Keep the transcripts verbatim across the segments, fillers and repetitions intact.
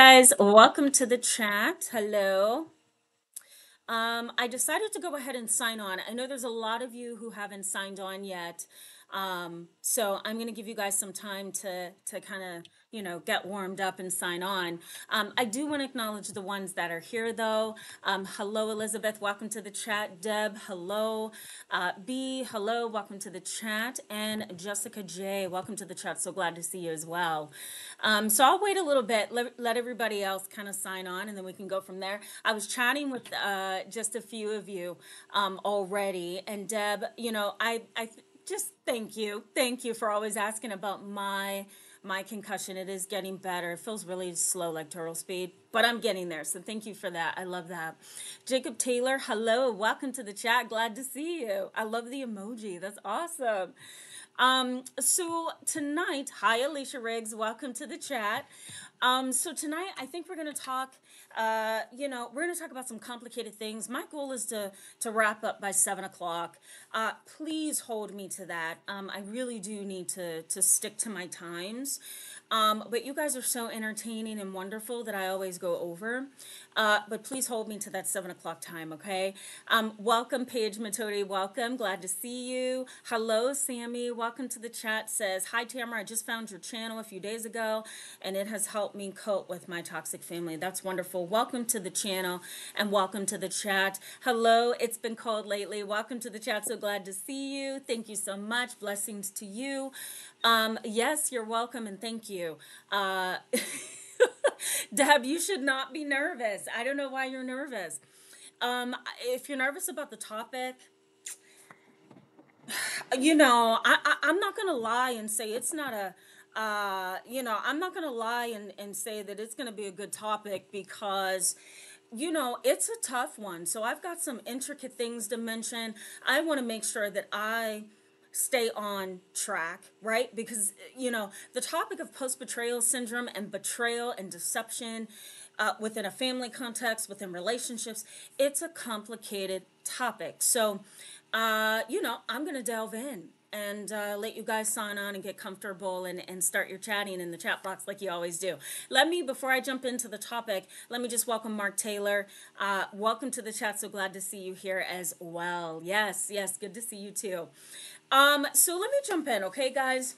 guys, welcome to the chat. Hello. Um, I decided to go ahead and sign on. I know there's a lot of you who haven't signed on yet. Um, so I'm going to give you guys some time to, to kind of, you know, get warmed up and sign on. Um, I do want to acknowledge the ones that are here though. Um, hello, Elizabeth. Welcome to the chat. Deb. Hello. Uh, B. Hello. Welcome to the chat. And Jessica J. Welcome to the chat. So glad to see you as well. Um, so I'll wait a little bit, let, let everybody else kind of sign on, and then we can go from there. I was chatting with, uh, just a few of you, um, already. And Deb, you know, I, I, just thank you. Thank you for always asking about my my concussion. It is getting better. It feels really slow, like turtle speed, but I'm getting there. So thank you for that. I love that. Jacob Taylor, hello. Welcome to the chat. Glad to see you. I love the emoji. That's awesome. Um, so tonight, hi, Alicia Riggs. Welcome to the chat. Um, so tonight, I think we're going to talk, uh, you know, we're going to talk about some complicated things. My goal is to, to wrap up by seven o'clock. Uh, please hold me to that. Um, I really do need to, to stick to my times. Um, but you guys are so entertaining and wonderful that I always go over. Uh, but please hold me to that seven o'clock time, okay? Um, welcome, Paige Matote. Welcome. Glad to see you. Hello, Sammy. Welcome to the chat. Says, hi, Tamara. I just found your channel a few days ago, and it has helped me cope with my toxic family. That's wonderful. Welcome to the channel, and welcome to the chat. Hello. It's been cold lately. Welcome to the chat. So glad to see you. Thank you so much. Blessings to you. Um, yes, you're welcome, and thank you. Uh, Deb, you should not be nervous. I don't know why you're nervous. Um, if you're nervous about the topic, you know, I, I, I'm not going to lie and say it's not a, uh, you know, I'm not going to lie and, and say that it's going to be a good topic because, you know, it's a tough one. So I've got some intricate things to mention. I want to make sure that I stay on track, right? Because, you know, the topic of post-betrayal syndrome and betrayal and deception uh, within a family context, within relationships, it's a complicated topic. So, uh, you know, I'm going to delve in and uh, let you guys sign on and get comfortable and, and start your chatting in the chat box like you always do. Let me, before I jump into the topic, let me just welcome Mark Taylor. Uh, welcome to the chat. So glad to see you here as well. Yes, yes, good to see you too. Um, so let me jump in, okay, guys?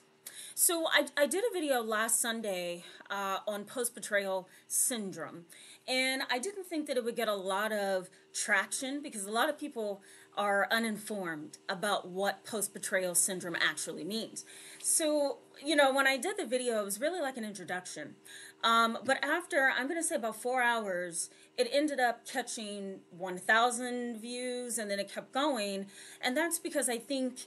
So I, I did a video last Sunday uh, on post-betrayal syndrome, and I didn't think that it would get a lot of traction because a lot of people are uninformed about what post-betrayal syndrome actually means. So, you know, when I did the video, it was really like an introduction. Um, but after, I'm going to say about four hours, it ended up catching one thousand views, and then it kept going. And that's because I think,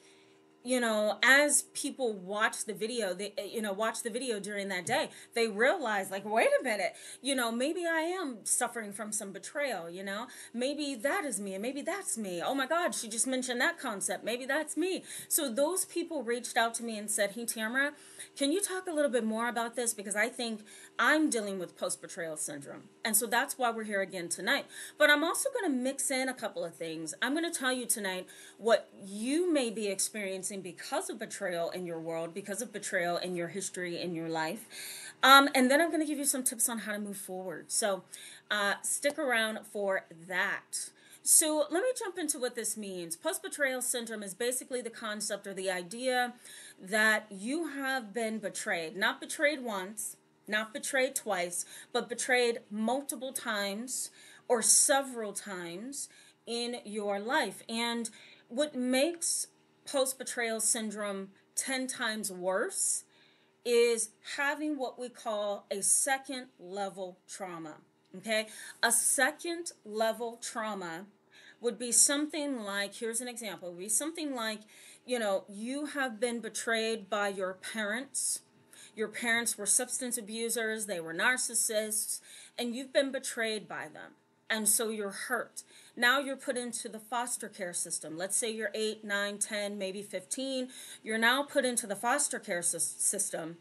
you know, as people watch the video, they, you know, watch the video during that day, they realize, like, wait a minute, you know, maybe I am suffering from some betrayal, you know, maybe that is me, and maybe that's me. Oh my God, she just mentioned that concept. Maybe that's me. So those people reached out to me and said, hey, Tamara, can you talk a little bit more about this? Because I think I'm dealing with post-betrayal syndrome. And so that's why we're here again tonight. But I'm also going to mix in a couple of things. I'm going to tell you tonight what you may be experiencing because of betrayal in your world, because of betrayal in your history, in your life. Um, and then I'm going to give you some tips on how to move forward. So uh, stick around for that. So let me jump into what this means. Post-betrayal syndrome is basically the concept or the idea that you have been betrayed, not betrayed once, not betrayed twice, but betrayed multiple times or several times in your life. And what makes post-betrayal syndrome ten times worse is having what we call a second level trauma, okay? A second level trauma would be something like, here's an example, would be something like, you know, you have been betrayed by your parents. Your parents were substance abusers, they were narcissists, and you've been betrayed by them. And so you're hurt. Now you're put into the foster care system. Let's say you're eight, nine, ten, maybe fifteen. You're now put into the foster care system.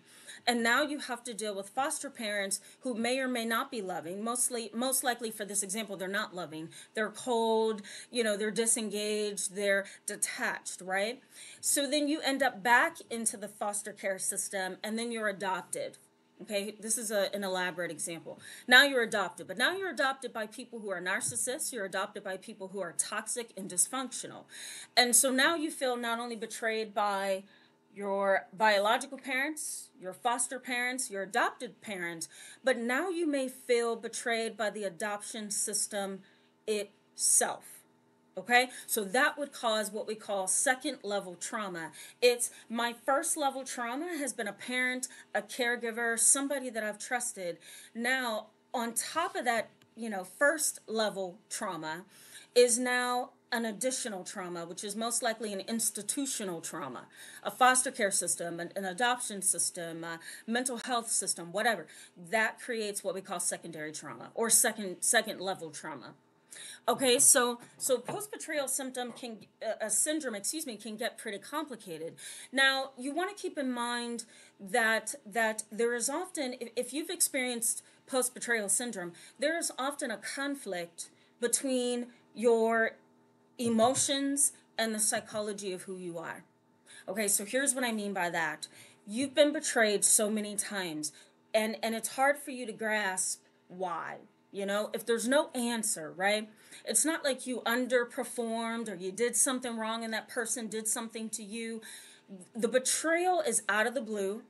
And now you have to deal with foster parents who may or may not be loving. Mostly, most likely for this example, they're not loving. They're cold, you know, they're disengaged, they're detached, right? So then you end up back into the foster care system, and then you're adopted. Okay, this is a, an elaborate example. Now you're adopted, but now you're adopted by people who are narcissists. You're adopted by people who are toxic and dysfunctional. And so now you feel not only betrayed by your biological parents, your foster parents, your adopted parents, but now you may feel betrayed by the adoption system itself. Okay, so that would cause what we call second level trauma. It's my first level trauma has been a parent, a caregiver, somebody that I've trusted. Now, on top of that, you know, first level trauma is now an additional trauma, which is most likely an institutional trauma, a foster care system, an, an adoption system, a mental health system, whatever. That creates what we call secondary trauma or second second level trauma. Okay, so so post-betrayal symptom can a uh, syndrome, excuse me, can get pretty complicated. Now, you want to keep in mind that that there is often, if, if you've experienced post-betrayal syndrome, there is often a conflict between your emotions and the psychology of who you are. Okay, so here's what I mean by that. You've been betrayed so many times, and and it's hard for you to grasp why. You know, if there's no answer, right? It's not like you underperformed or you did something wrong and that person did something to you. The betrayal is out of the blue.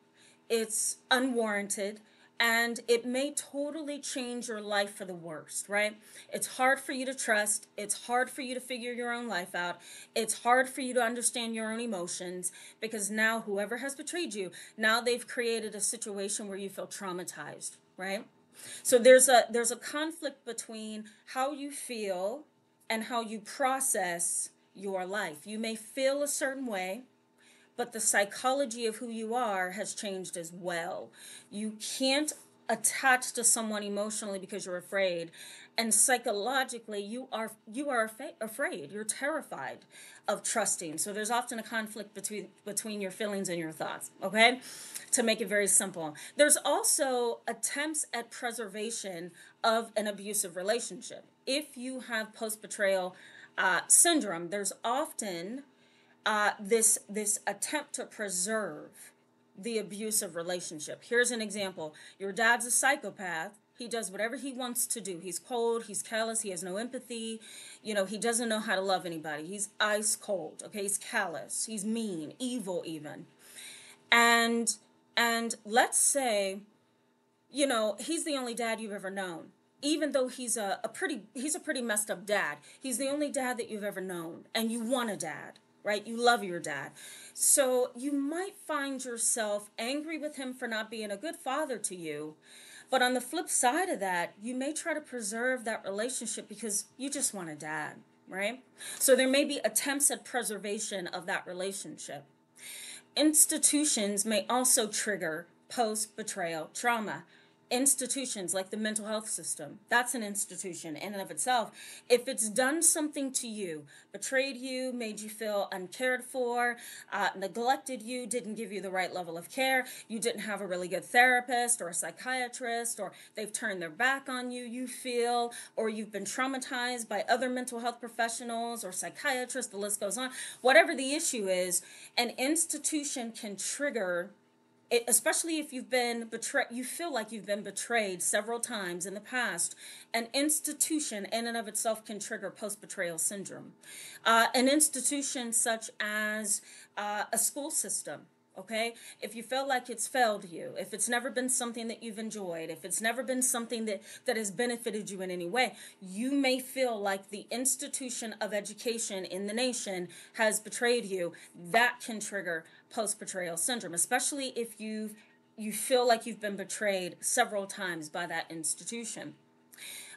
It's unwarranted. And it may totally change your life for the worst, right? It's hard for you to trust. It's hard for you to figure your own life out. It's hard for you to understand your own emotions, because now whoever has betrayed you, now they've created a situation where you feel traumatized, right? So there's a there's a conflict between how you feel and how you process your life. You may feel a certain way, but the psychology of who you are has changed as well. You can't attach to someone emotionally because you're afraid, and psychologically you are you are af- afraid. You're terrified of trusting. So there's often a conflict between between your feelings and your thoughts, okay? To make it very simple. There's also attempts at preservation of an abusive relationship. If you have post-betrayal uh, syndrome, there's often uh, this, this attempt to preserve the abusive relationship. Here's an example. Your dad's a psychopath. He does whatever he wants to do. He's cold, he's callous, he has no empathy. You know, he doesn't know how to love anybody. He's ice cold, okay? He's callous, he's mean, evil even. And and let's say, you know, he's the only dad you've ever known. Even though he's a, a pretty he's a pretty messed up dad. He's the only dad that you've ever known, and you want a dad, right? You love your dad. So you might find yourself angry with him for not being a good father to you. But on the flip side of that, you may try to preserve that relationship because you just want a dad, right? So there may be attempts at preservation of that relationship. Institutions may also trigger post-betrayal trauma. Institutions like the mental health system, that's an institution in and of itself. If it's done something to you, betrayed you, made you feel uncared for, uh, neglected you, didn't give you the right level of care, you didn't have a really good therapist or a psychiatrist, or they've turned their back on you, you feel, or you've been traumatized by other mental health professionals or psychiatrists, the list goes on. Whatever the issue is, an institution can trigger, It, especially if you've been betrayed, you feel like you've been betrayed several times in the past, an institution in and of itself can trigger post-betrayal syndrome. Uh, an institution such as uh, a school system, okay? If you feel like it's failed you, if it's never been something that you've enjoyed, if it's never been something that, that has benefited you in any way, you may feel like the institution of education in the nation has betrayed you. That can trigger post-betrayal syndrome, especially if you've, you feel like you've been betrayed several times by that institution.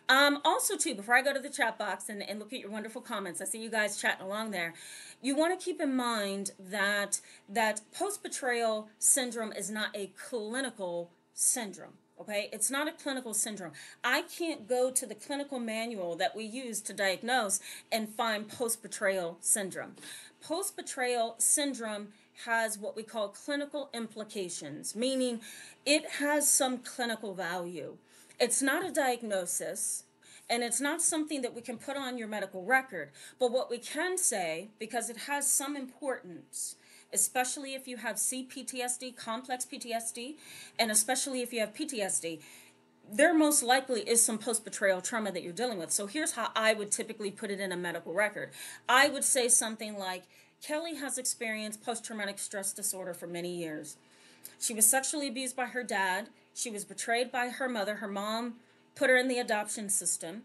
Um, also, too, before I go to the chat box and, and look at your wonderful comments, I see you guys chatting along there, you want to keep in mind that, that post-betrayal syndrome is not a clinical syndrome. Okay, it's not a clinical syndrome. I can't go to the clinical manual that we use to diagnose and find post-betrayal syndrome. Post-betrayal syndrome has what we call clinical implications, meaning it has some clinical value. It's not a diagnosis, and it's not something that we can put on your medical record. But what we can say, because it has some importance, especially if you have C P T S D, complex P T S D, and especially if you have P T S D, there most likely is some post-betrayal trauma that you're dealing with. So here's how I would typically put it in a medical record. I would say something like, Kelly has experienced post-traumatic stress disorder for many years. She was sexually abused by her dad. She was betrayed by her mother. Her mom put her in the adoption system.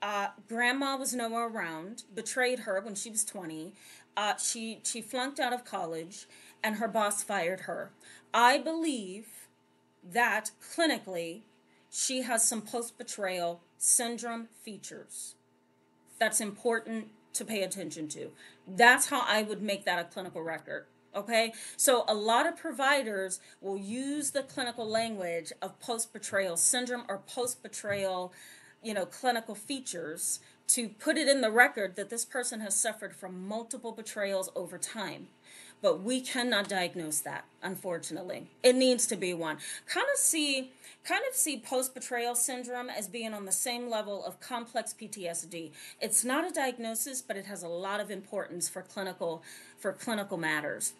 Uh, grandma was nowhere around, betrayed her when she was twenty. Uh, she, she flunked out of college, and her boss fired her. I believe that clinically she has some post-betrayal syndrome features. That's important to pay attention to. That's how I would make that a clinical record. Okay, so a lot of providers will use the clinical language of post-betrayal syndrome or post-betrayal, you know, clinical features to put it in the record that this person has suffered from multiple betrayals over time. But we cannot diagnose that, unfortunately. It needs to be one. Kind of see, kind of see post-betrayal syndrome as being on the same level of complex P T S D. It's not a diagnosis, but it has a lot of importance for clinical, for clinical matters.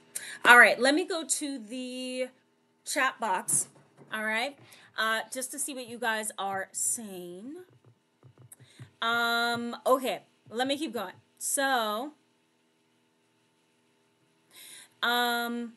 All right, let me go to the chat box, all right, uh, just to see what you guys are saying. Um, okay, let me keep going. So... Um,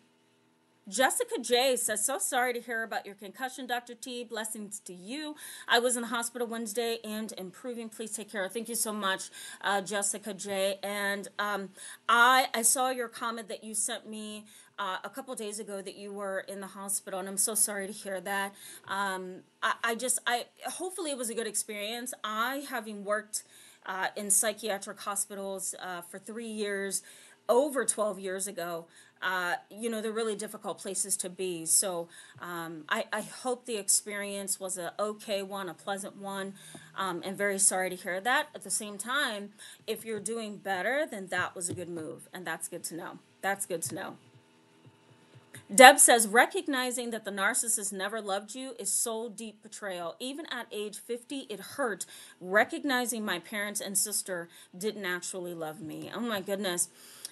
Jessica J says, so sorry to hear about your concussion, Doctor T. Blessings to you. I was in the hospital Wednesday and improving. Please take care. Thank you so much, uh, Jessica J. And um, I, I saw your comment that you sent me uh, a couple days ago that you were in the hospital, and I'm so sorry to hear that. Um, I, I just, I hopefully it was a good experience. I, having worked uh, in psychiatric hospitals uh, for three years, over twelve years ago, Uh, you know, they're really difficult places to be. So um, I, I hope the experience was an okay one, a pleasant one, um, and very sorry to hear that. At the same time, if you're doing better, then that was a good move, and that's good to know. That's good to know. Deb says, recognizing that the narcissist never loved you is soul deep betrayal. Even at age fifty, it hurt. Recognizing my parents and sister didn't actually love me. Oh my goodness.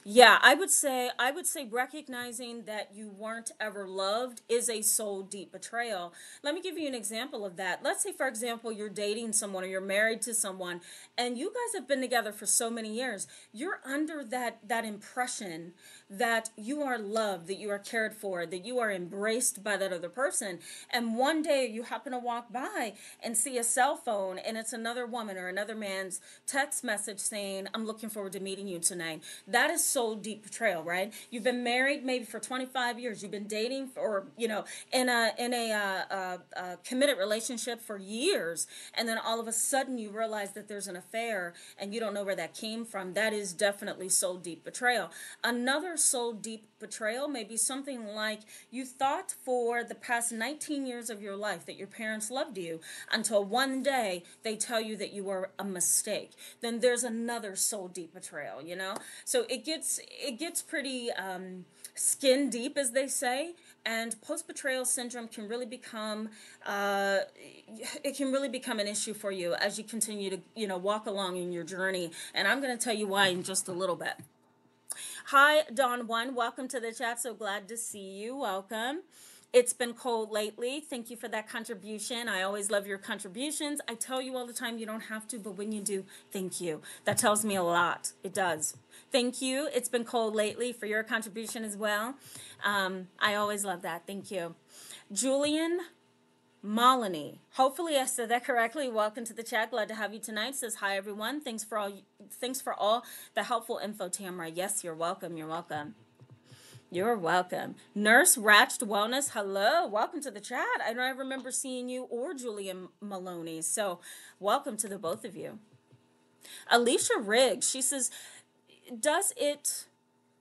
Yeah, I would say I would say recognizing that you weren't ever loved is a soul deep betrayal. Let me give you an example of that. Let's say, for example, you're dating someone or you're married to someone, and you guys have been together for so many years. You're under that that impression that you are loved, that you are cared for, that you are embraced by that other person. And one day you happen to walk by and see a cell phone, and it's another woman or another man's text message saying, I'm looking forward to meeting you tonight. That is soul deep betrayal, right? You've been married maybe for twenty-five years. You've been dating for, you know, in a in a uh, uh, uh, committed relationship for years, and then all of a sudden you realize that there's an affair and you don't know where that came from. That is definitely soul deep betrayal. Another soul deep betrayal may be something like you thought for the past nineteen years of your life that your parents loved you until one day they tell you that you were a mistake. Then there's another soul deep betrayal, you know? So it gets It gets pretty um, skin deep, as they say, and post-betrayal syndrome can really become uh, it can really become an issue for you as you continue to you know walk along in your journey. And I'm going to tell you why in just a little bit. Hi, Dawn One, welcome to the chat. So glad to see you. Welcome. It's been cold lately. Thank you for that contribution. I always love your contributions. I tell you all the time you don't have to, but when you do, thank you. That tells me a lot. It does. Thank you. It's been cold lately for your contribution as well. Um, I always love that. Thank you. Julian Maloney. Hopefully I said that correctly. Welcome to the chat. Glad to have you tonight. Says, hi, everyone. Thanks for all, thanks for all the helpful info, Tamara. Yes, you're welcome. You're welcome. You're welcome. Nurse Ratched Wellness, hello. Welcome to the chat. I don't remember seeing you or Julian Maloney, so welcome to the both of you. Alicia Riggs, she says, does it,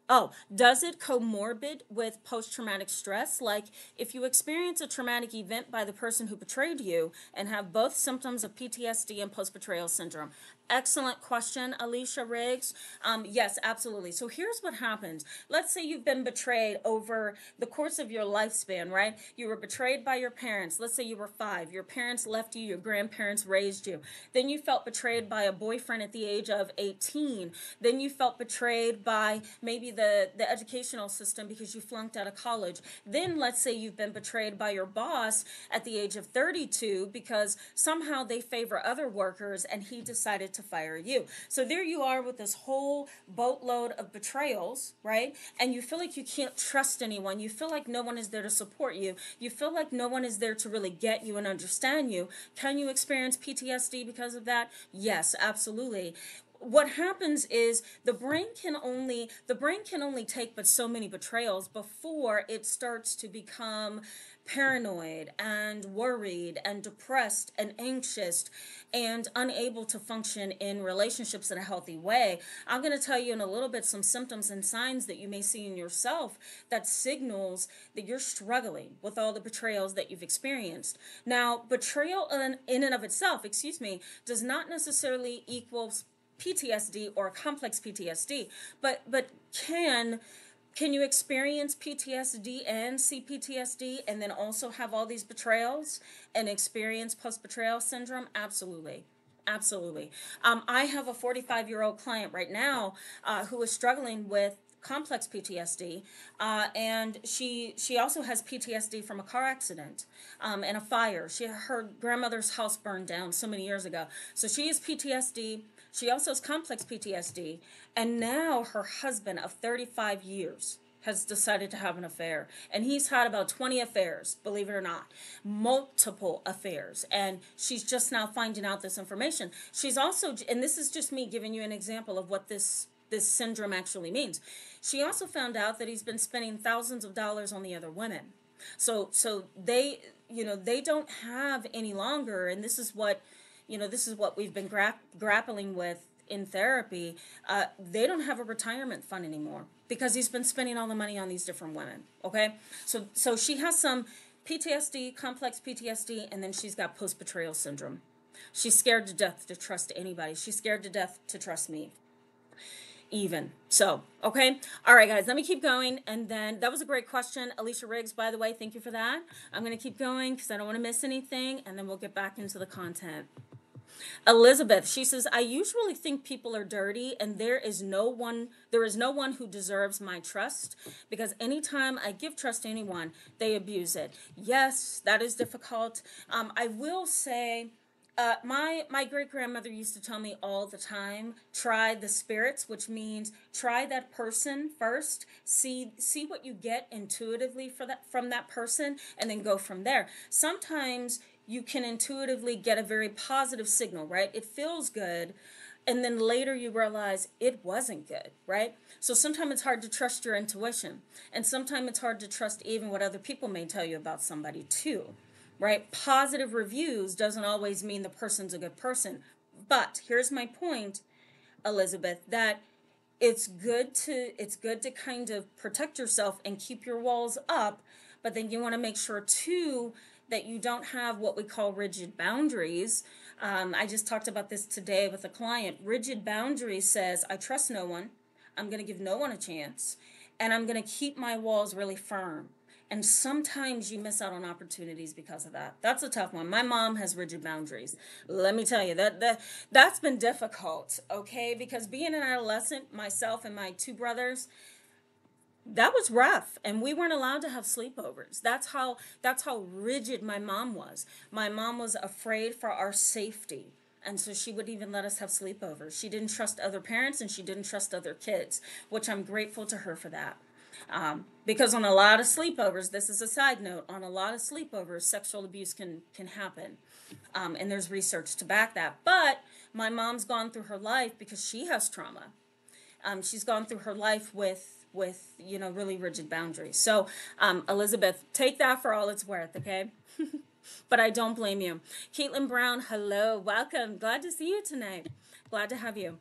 oh, does it comorbid with post-traumatic stress? Like if you experience a traumatic event by the person who betrayed you and have both symptoms of P T S D and post-betrayal syndrome? Excellent question, Alicia Riggs. Um, yes, absolutely. So here's what happens. Let's say you've been betrayed over the course of your lifespan, right? You were betrayed by your parents. Let's say you were five. Your parents left you. Your grandparents raised you. Then you felt betrayed by a boyfriend at the age of eighteen. Then you felt betrayed by maybe the, the educational system because you flunked out of college. Then let's say you've been betrayed by your boss at the age of thirty-two because somehow they favor other workers and he decided to fire you. So there you are with this whole boatload of betrayals, right? And you feel like you can't trust anyone. You feel like no one is there to support you. You feel like no one is there to really get you and understand you. Can you experience P T S D because of that? Yes, absolutely. What happens is the brain can only the brain can only take but so many betrayals before it starts to become paranoid and worried and depressed and anxious and unable to function in relationships in a healthy way. I'm going to tell you in a little bit some symptoms and signs that you may see in yourself that signals that you're struggling with all the betrayals that you've experienced. Now, betrayal in, in and of itself, excuse me, does not necessarily equal P T S D or complex P T S D, but but can can you experience P T S D and C P T S D and then also have all these betrayals and experience post-betrayal syndrome? Absolutely. Absolutely. Um, I have a forty-five-year-old client right now uh, who is struggling with complex P T S D, uh, and she she also has P T S D from a car accident um, and a fire. She her grandmother's house burned down so many years ago, so she has P T S D. She also has complex P T S D, and now her husband of thirty-five years has decided to have an affair, and he's had about twenty affairs, believe it or not, multiple affairs, and she's just now finding out this information. She's also, and this is just me giving you an example of what this this syndrome actually means. She also found out that he's been spending thousands of dollars on the other women. So so they, you know, they don't have any longer, and this is what, you know, this is what we've been gra grappling with in therapy. Uh, they don't have a retirement fund anymore because he's been spending all the money on these different women, okay? So so she has some P T S D, complex P T S D, and then she's got post-betrayal syndrome. She's scared to death to trust anybody. She's scared to death to trust me. Even. So, okay. All right, guys, let me keep going. And then that was a great question. Alicia Riggs, by the way, thank you for that. I'm going to keep going because I don't want to miss anything. And then we'll get back into the content. Elizabeth, she says, I usually think people are dirty and there is no one, there is no one who deserves my trust because anytime I give trust to anyone, they abuse it. Yes, that is difficult. Um, I will say, Uh, my my great-grandmother used to tell me all the time, try the spirits, which means try that person first, see see what you get intuitively for that, from that person, and then go from there. Sometimes you can intuitively get a very positive signal, right? It feels good, and then later you realize it wasn't good, right? So sometimes it's hard to trust your intuition, and sometimes it's hard to trust even what other people may tell you about somebody too. Right? Positive reviews doesn't always mean the person's a good person. But here's my point, Elizabeth, that it's good to it's good to kind of protect yourself and keep your walls up, but then you want to make sure too that you don't have what we call rigid boundaries. Um, I just talked about this today with a client. Rigid boundaries says, I trust no one, I'm going to give no one a chance, and I'm going to keep my walls really firm. And sometimes you miss out on opportunities because of that. That's a tough one. My mom has rigid boundaries. Let me tell you, that, that, that's been difficult, okay? Because being an adolescent, myself and my two brothers, that was rough, and we weren't allowed to have sleepovers. That's how, that's how rigid my mom was. My mom was afraid for our safety. And so she wouldn't even let us have sleepovers. She didn't trust other parents, and she didn't trust other kids, which I'm grateful to her for that. Um, because on a lot of sleepovers, this is a side note, on a lot of sleepovers, sexual abuse can, can happen. Um, and there's research to back that. But my mom's gone through her life because she has trauma. Um, she's gone through her life with, with you know, really rigid boundaries. So, um, Elizabeth, take that for all it's worth, okay? But I don't blame you. Caitlin Brown, hello, welcome. Glad to see you tonight. Glad to have you.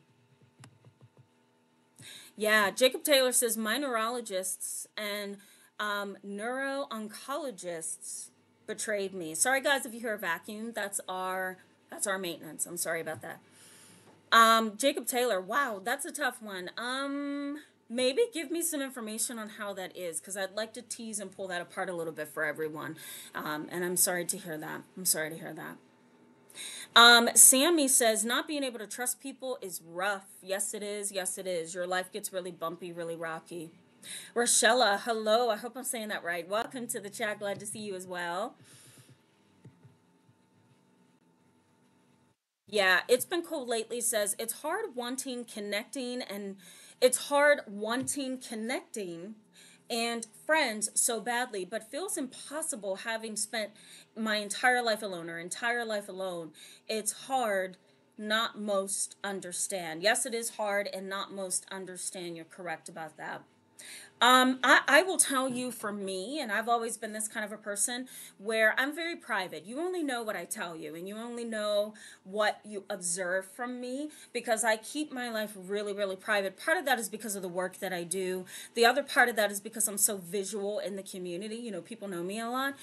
Yeah, Jacob Taylor says, my neurologists and um, neuro-oncologists betrayed me. Sorry, guys, if you hear a vacuum, that's our, that's our maintenance. I'm sorry about that. Um, Jacob Taylor, wow, that's a tough one. Um, maybe give me some information on how that is, because I'd like to tease and pull that apart a little bit for everyone. Um, and I'm sorry to hear that. I'm sorry to hear that. Um, Sammy says, not being able to trust people is rough. Yes, it is. Yes, it is. Your life gets really bumpy, really rocky. Rochella, hello. I hope I'm saying that right. Welcome to the chat. Glad to see you as well. Yeah, it's been cold lately, says, it's hard wanting connecting and it's hard wanting connecting and friends so badly, but feels impossible having spent my entire life alone or entire life alone. It's hard, not most understand. Yes, it is hard and not most understand. You're correct about that. Um, I, I will tell you, for me, and I've always been this kind of a person where I'm very private. You only know what I tell you, and you only know what you observe from me, because I keep my life really, really private. Part of that is because of the work that I do. The other part of that is because I'm so visual in the community. You know, people know me a lot.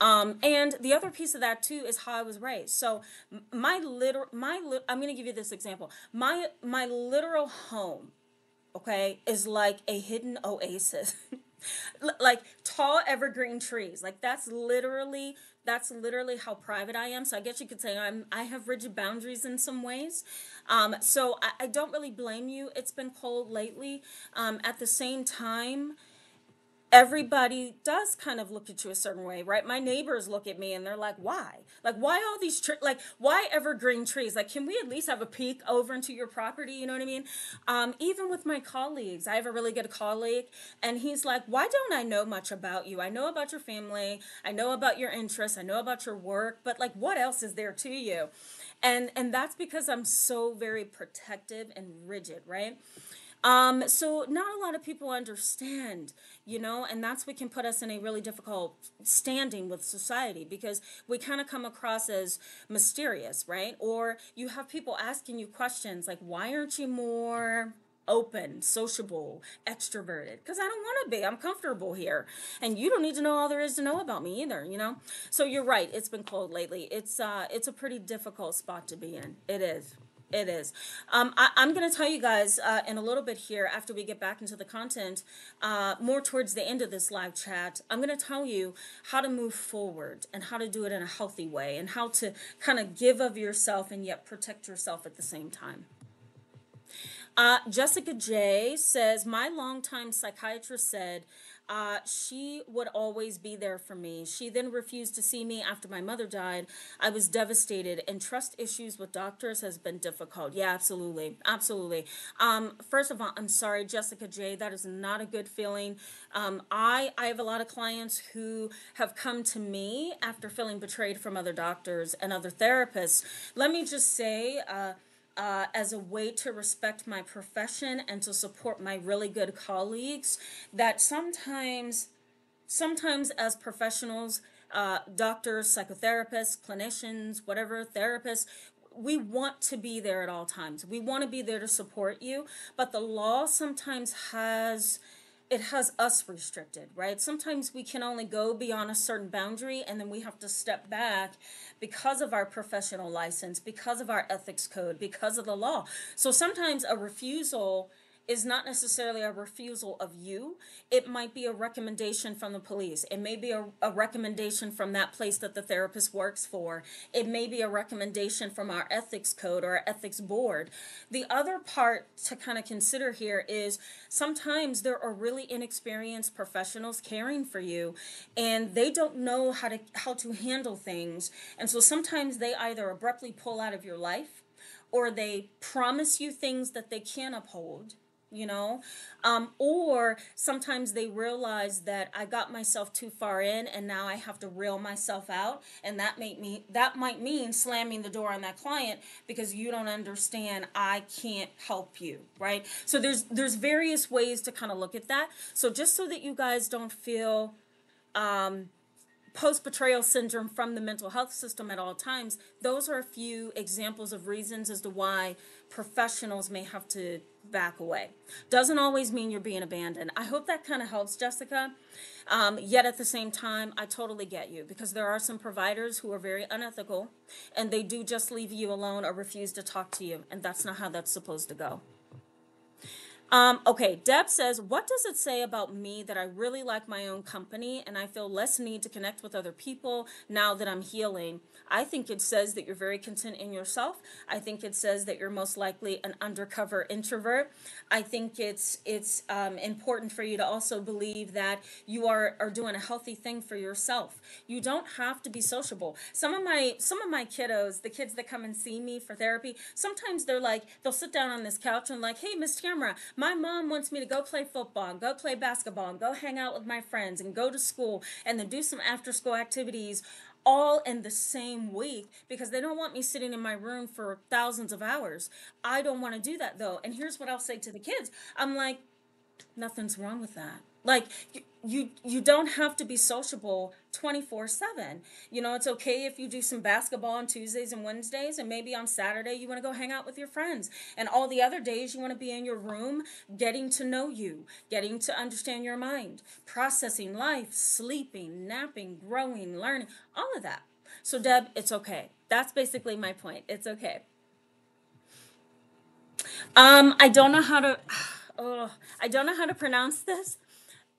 Um, and the other piece of that, too, is how I was raised. So my literal, my li I'm going to give you this example. My, my literal home, okay, is like a hidden oasis, like tall evergreen trees. Like that's literally, that's literally how private I am. So I guess you could say I'm, I have rigid boundaries in some ways. Um, so I, I don't really blame you. It's been cold lately. Um, at the same time, everybody does kind of look at you a certain way, right? My neighbors look at me and they're like, why? Like, why all these trees? Like, why evergreen trees? Like, can we at least have a peek over into your property? You know what I mean? Um, even with my colleagues, I have a really good colleague and he's like, why don't I know much about you? I know about your family. I know about your interests. I know about your work, but like, what else is there to you? And, and that's because I'm so very protective and rigid, right? Um, so not a lot of people understand, you know, and that's what can put us in a really difficult standing with society, because we kind of come across as mysterious, right? Or you have people asking you questions like, why aren't you more open, sociable, extroverted? Because I don't want to be. I'm comfortable here. And you don't need to know all there is to know about me either, you know? So you're right. It's been cold lately. It's, uh, it's a pretty difficult spot to be in. It is. It is. Um, I, I'm going to tell you guys uh, in a little bit here, after we get back into the content, uh, more towards the end of this live chat, I'm going to tell you how to move forward and how to do it in a healthy way and how to kind of give of yourself and yet protect yourself at the same time. Uh, Jessica J says, my longtime psychiatrist said, Uh, she would always be there for me. She then refused to see me after my mother died. I was devastated, and trust issues with doctors has been difficult. Yeah, absolutely. Absolutely. Um, first of all, I'm sorry, Jessica J, that is not a good feeling. Um, I, I have a lot of clients who have come to me after feeling betrayed from other doctors and other therapists. Let me just say, uh, Uh, as a way to respect my profession and to support my really good colleagues, that sometimes, sometimes as professionals, uh, doctors, psychotherapists, clinicians, whatever, therapists, we want to be there at all times. We want to be there to support you, but the law sometimes has... it has us restricted, right? Sometimes we can only go beyond a certain boundary, and then we have to step back because of our professional license, because of our ethics code, because of the law. So sometimes a refusal is not necessarily a refusal of you. It might be a recommendation from the police. It may be a, a recommendation from that place that the therapist works for. It may be a recommendation from our ethics code or our ethics board. The other part to kind of consider here is sometimes there are really inexperienced professionals caring for you, and they don't know how to, how to handle things. And so sometimes they either abruptly pull out of your life, or they promise you things that they can't uphold. You know, um, or sometimes they realize that I got myself too far in and now I have to reel myself out. And that made me, that might mean slamming the door on that client because you don't understand, I can't help you, right? So there's, there's various ways to kind of look at that. So just so that you guys don't feel, um, post-betrayal syndrome from the mental health system at all times, those are a few examples of reasons as to why professionals may have to back away. Doesn't always mean you're being abandoned. I hope that kind of helps, Jessica. Um, yet at the same time, I totally get you, because there are some providers who are very unethical and they do just leave you alone or refuse to talk to you. And that's not how that's supposed to go. Um, okay, Deb says, what does it say about me that I really like my own company and I feel less need to connect with other people now that I'm healing? I think it says that you're very content in yourself. I think it says that you're most likely an undercover introvert. I think it's it's um, important for you to also believe that you are, are doing a healthy thing for yourself. You don't have to be sociable. Some of my some of my kiddos, the kids that come and see me for therapy, sometimes they're like, they'll sit down on this couch and like, hey, Miss Tamara, my mom wants me to go play football and go play basketball and go hang out with my friends and go to school and then do some after school activities all in the same week because they don't want me sitting in my room for thousands of hours. I don't want to do that though. And here's what I'll say to the kids. I'm like, nothing's wrong with that. Like you, you don't have to be sociable twenty-four seven. You know, it's okay if you do some basketball on Tuesdays and Wednesdays, and maybe on Saturday you want to go hang out with your friends, and all the other days you want to be in your room getting to know you, getting to understand your mind, processing life, sleeping, napping, growing, learning, all of that. So Deb, it's okay. That's basically my point. It's okay. Um, I don't know how to, oh, I don't know how to pronounce this.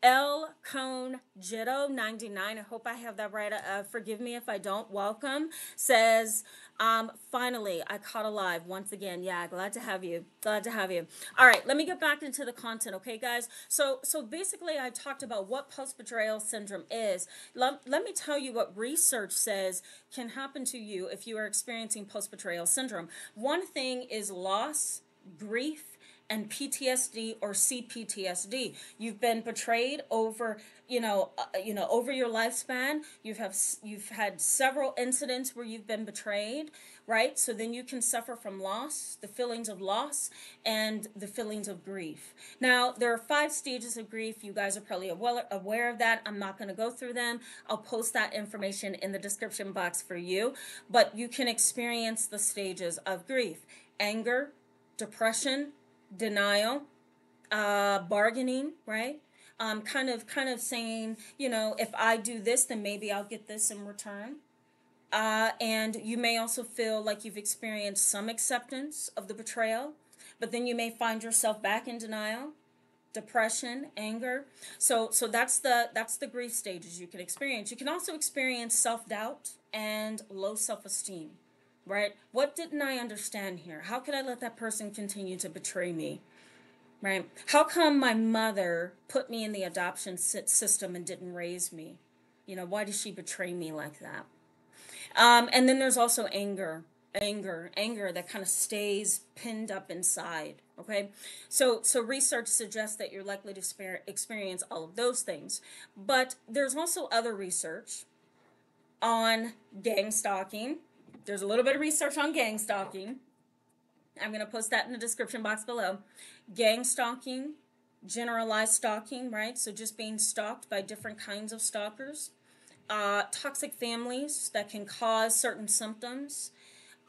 L. Cone Jitto ninety-nine, I hope I have that right, uh, forgive me if I don't, welcome, says, um, finally, I caught alive once again. Yeah, glad to have you, glad to have you. All right, let me get back into the content, okay, guys? So so basically, I talked about what post-betrayal syndrome is. Let, let me tell you what research says can happen to you if you are experiencing post-betrayal syndrome. One thing is loss, grief, and P T S D or C P T S D. You've been betrayed over, you know, uh, you know, over your lifespan. You've have you've had several incidents where you've been betrayed, right? So then you can suffer from loss, the feelings of loss, and the feelings of grief. Now, there are five stages of grief. You guys are probably aware of that. I'm not going to go through them. I'll post that information in the description box for you, but you can experience the stages of grief: anger, depression, denial, uh, bargaining, right? Um, kind of, kind of saying, you know, if I do this, then maybe I'll get this in return. Uh, and you may also feel like you've experienced some acceptance of the betrayal, but then you may find yourself back in denial, depression, anger. So, so that's the, that's the grief stages you can experience. You can also experience self-doubt and low self-esteem. Right? What didn't I understand here? How could I let that person continue to betray me? Right? How come my mother put me in the adoption system and didn't raise me? You know, why did she betray me like that? Um, and then there's also anger, anger, anger that kind of stays pinned up inside. Okay. So, so research suggests that you're likely to experience all of those things, but there's also other research on gang stalking. There's a little bit of research on gang stalking. I'm going to post that in the description box below. Gang stalking, generalized stalking, right? So just being stalked by different kinds of stalkers. Uh, toxic families that can cause certain symptoms.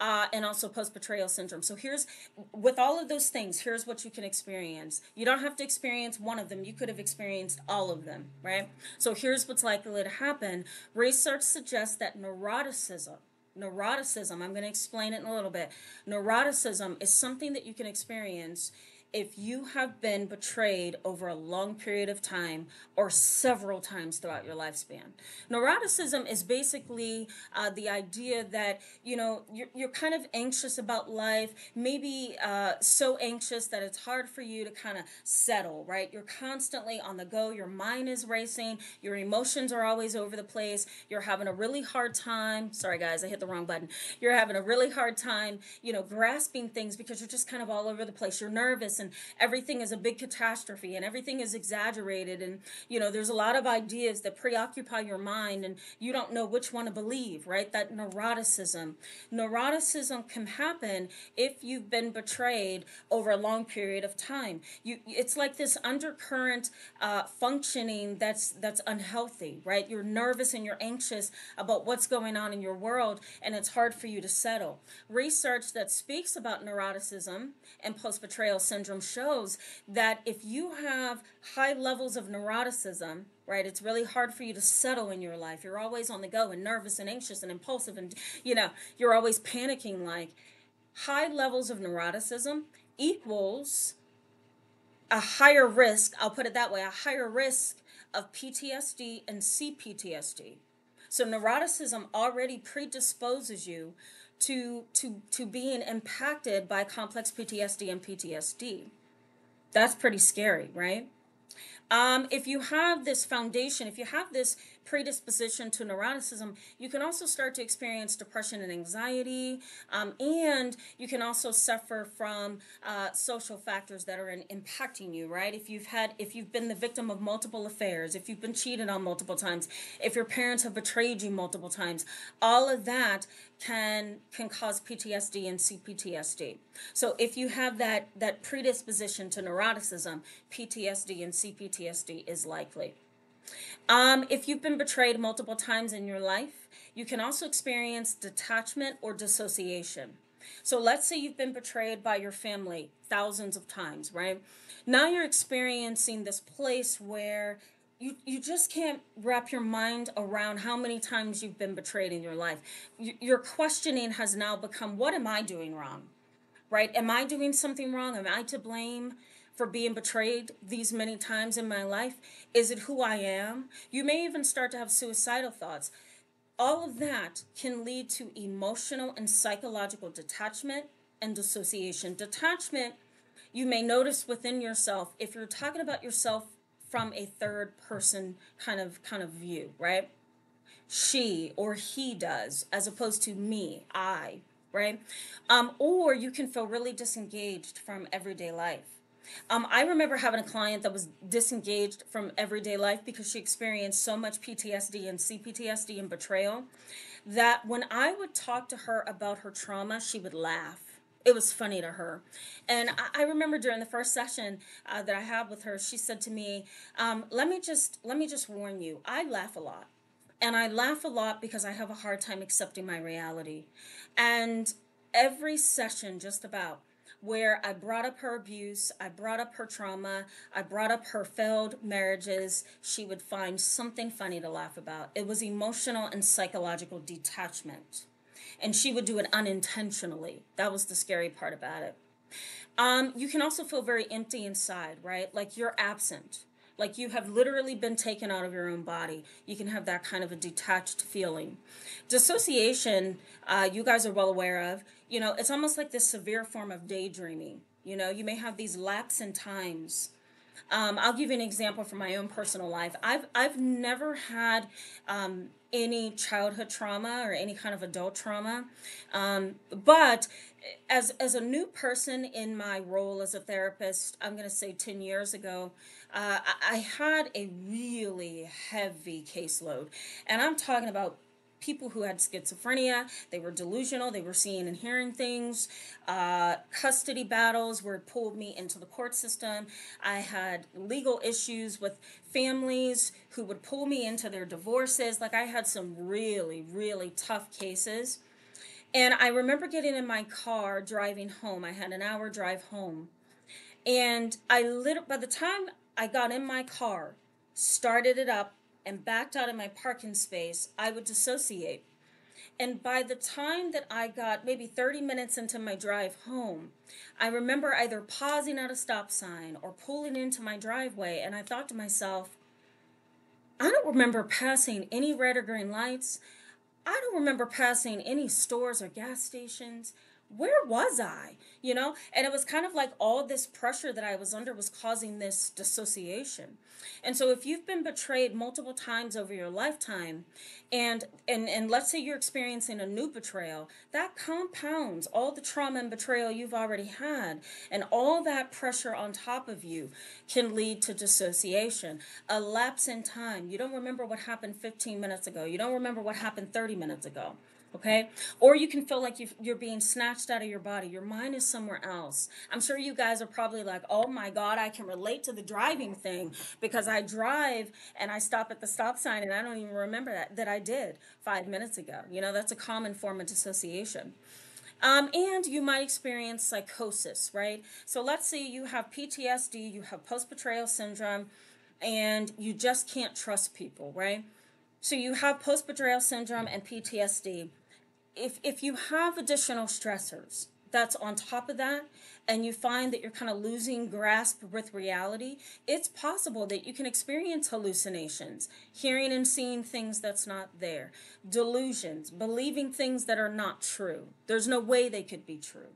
Uh, and also post-betrayal syndrome. So here's, with all of those things, here's what you can experience. You don't have to experience one of them. You could have experienced all of them, right? So here's what's likely to happen. Research suggests that neuroticism, Neuroticism, I'm going to explain it in a little bit. Neuroticism is something that you can experience if you have been betrayed over a long period of time or several times throughout your lifespan. Neuroticism is basically uh, the idea that, you know, you're, you're kind of anxious about life, maybe uh, so anxious that it's hard for you to kind of settle, right? You're constantly on the go. Your mind is racing. Your emotions are always over the place. You're having a really hard time. Sorry, guys, I hit the wrong button. You're having a really hard time, you know, grasping things because you're just kind of all over the place. You're nervous. And everything is a big catastrophe and everything is exaggerated. And, you know, there's a lot of ideas that preoccupy your mind and you don't know which one to believe, right? That neuroticism. Neuroticism can happen if you've been betrayed over a long period of time. You, it's like this undercurrent uh, functioning that's, that's unhealthy, right? You're nervous and you're anxious about what's going on in your world and it's hard for you to settle. Research that speaks about neuroticism and post-betrayal syndrome syndrome shows that if you have high levels of neuroticism, right, it's really hard for you to settle in your life. You're always on the go and nervous and anxious and impulsive and, you know, you're always panicking. Like, high levels of neuroticism equals a higher risk, I'll put it that way, a higher risk of P T S D and C P T S D. So neuroticism already predisposes you to, to, to being impacted by complex P T S D and P T S D. That's pretty scary, right? Um, if you have this foundation, if you have this predisposition to neuroticism, you can also start to experience depression and anxiety, um, and you can also suffer from uh, social factors that are in, impacting you, right? If you've had, if you've been the victim of multiple affairs, if you've been cheated on multiple times, if your parents have betrayed you multiple times, all of that can can cause P T S D and C P T S D. So if you have that, that predisposition to neuroticism, P T S D and C P T S D is likely. Um, if you've been betrayed multiple times in your life, you can also experience detachment or dissociation. So let's say you've been betrayed by your family thousands of times, right? Now you're experiencing this place where You, you just can't wrap your mind around how many times you've been betrayed in your life. Y- your questioning has now become, what am I doing wrong, right? Am I doing something wrong? Am I to blame for being betrayed these many times in my life? Is it who I am? You may even start to have suicidal thoughts. All of that can lead to emotional and psychological detachment and dissociation. Detachment, you may notice within yourself, if you're talking about yourself from a third person kind of kind of view, right? She or he does, as opposed to me, I, right? Um, or you can feel really disengaged from everyday life. Um, I remember having a client that was disengaged from everyday life because she experienced so much P T S D and C P T S D and betrayal that when I would talk to her about her trauma, she would laugh. It was funny to her. And I remember during the first session uh, that I had with her, she said to me, um, let me just let me just warn you, I laugh a lot. And I laugh a lot because I have a hard time accepting my reality. And every session, just about, where I brought up her abuse, I brought up her trauma, I brought up her failed marriages, she would find something funny to laugh about. It was emotional and psychological detachment. And she would do it unintentionally. That was the scary part about it. Um, you can also feel very empty inside, right? Like you're absent. Like you have literally been taken out of your own body. You can have that kind of a detached feeling. Dissociation, uh, you guys are well aware of. You know, it's almost like this severe form of daydreaming. You know, you may have these lapses in times. Um, I'll give you an example from my own personal life. I've I've never had um, any childhood trauma or any kind of adult trauma, um, but as as a new person in my role as a therapist, I'm going to say ten years ago, uh, I, I had a really heavy caseload, and I'm talking about people who had schizophrenia. They were delusional, they were seeing and hearing things, uh, custody battles were pulled me into the court system. I had legal issues with families who would pull me into their divorces. Like I had some really, really tough cases. And I remember getting in my car, driving home. I had an hour drive home. And I lit- by the time I got in my car, started it up, and backed out of my parking space, I would dissociate. And by the time that I got maybe thirty minutes into my drive home, I remember either pausing at a stop sign or pulling into my driveway, and I thought to myself, I don't remember passing any red or green lights. I don't remember passing any stores or gas stations. Where was I? You know, and it was kind of like all this pressure that I was under was causing this dissociation. And so if you've been betrayed multiple times over your lifetime, and and and let's say you're experiencing a new betrayal, that compounds all the trauma and betrayal you've already had, and all that pressure on top of you can lead to dissociation, a lapse in time. You don't remember what happened fifteen minutes ago. You don't remember what happened thirty minutes ago. Okay? Or you can feel like you've, you're being snatched out of your body. Your mind is somewhere else. I'm sure you guys are probably like, oh my God, I can relate to the driving thing because I drive and I stop at the stop sign and I don't even remember that, that I did five minutes ago. You know, that's a common form of dissociation. Um, and you might experience psychosis, right? So let's say you have P T S D, you have post-betrayal syndrome, and you just can't trust people, right? So you have post-betrayal syndrome and P T S D. If, if you have additional stressors that's on top of that, and you find that you're kind of losing grasp with reality, it's possible that you can experience hallucinations, hearing and seeing things that's not there, delusions, believing things that are not true. There's no way they could be true,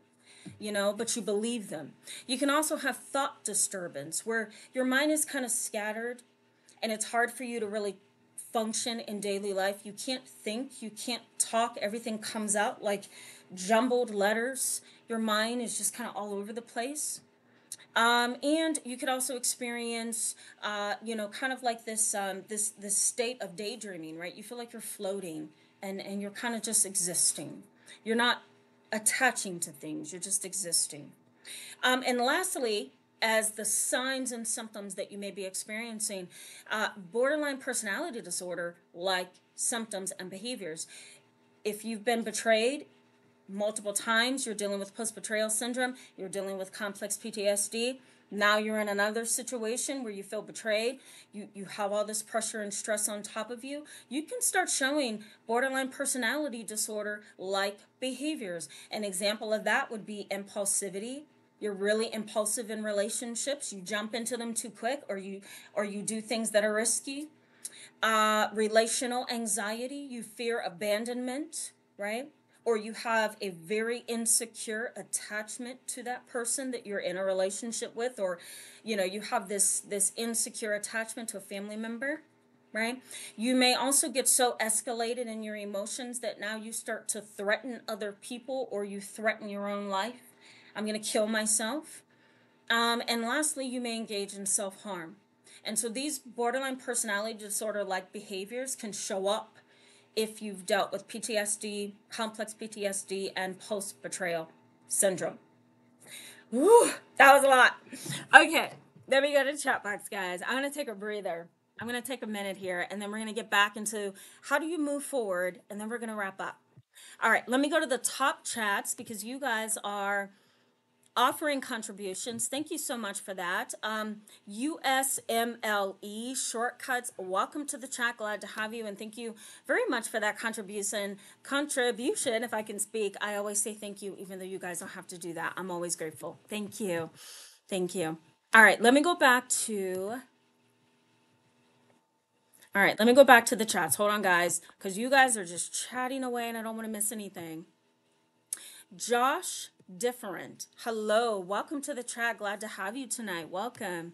you know, but you believe them. You can also have thought disturbance where your mind is kind of scattered and it's hard for you to really function in daily life. You can't think, you can't talk, everything comes out like jumbled letters. Your mind is just kind of all over the place. Um, and you could also experience, uh, you know, kind of like this, um, this, this state of daydreaming, right? You feel like you're floating and, and you're kind of just existing. You're not attaching to things. You're just existing. Um, and lastly, as the signs and symptoms that you may be experiencing, uh, borderline personality disorder, like symptoms and behaviors. If you've been betrayed multiple times, you're dealing with post-betrayal syndrome, you're dealing with complex P T S D, now you're in another situation where you feel betrayed, you, you have all this pressure and stress on top of you, you can start showing borderline personality disorder-like behaviors. An example of that would be impulsivity. You're really impulsive in relationships, you jump into them too quick, or you, or you do things that are risky. Uh, relational anxiety, you fear abandonment, right? Or you have a very insecure attachment to that person that you're in a relationship with, or, you know, you have this, this insecure attachment to a family member, right? You may also get so escalated in your emotions that now you start to threaten other people, or you threaten your own life. I'm going to kill myself. Um, and lastly, you may engage in self-harm. And so these borderline personality disorder-like behaviors can show up if you've dealt with P T S D, complex P T S D, and post-betrayal syndrome. Whew, that was a lot. Okay, then we go to chat box, guys. I'm going to take a breather. I'm going to take a minute here, and then we're going to get back into how do you move forward, and then we're going to wrap up. All right, let me go to the top chats because you guys are offering contributions. Thank you so much for that. Um, U S M L E shortcuts, welcome to the chat. Glad to have you, and thank you very much for that contribution. Contribution, if I can speak, I always say thank you, even though you guys don't have to do that. I'm always grateful. Thank you. Thank you. All right, let me go back to... All right, let me go back to the chats. Hold on, guys, because you guys are just chatting away, and I don't want to miss anything. Josh... Different. Hello. Welcome to the chat. Glad to have you tonight. Welcome.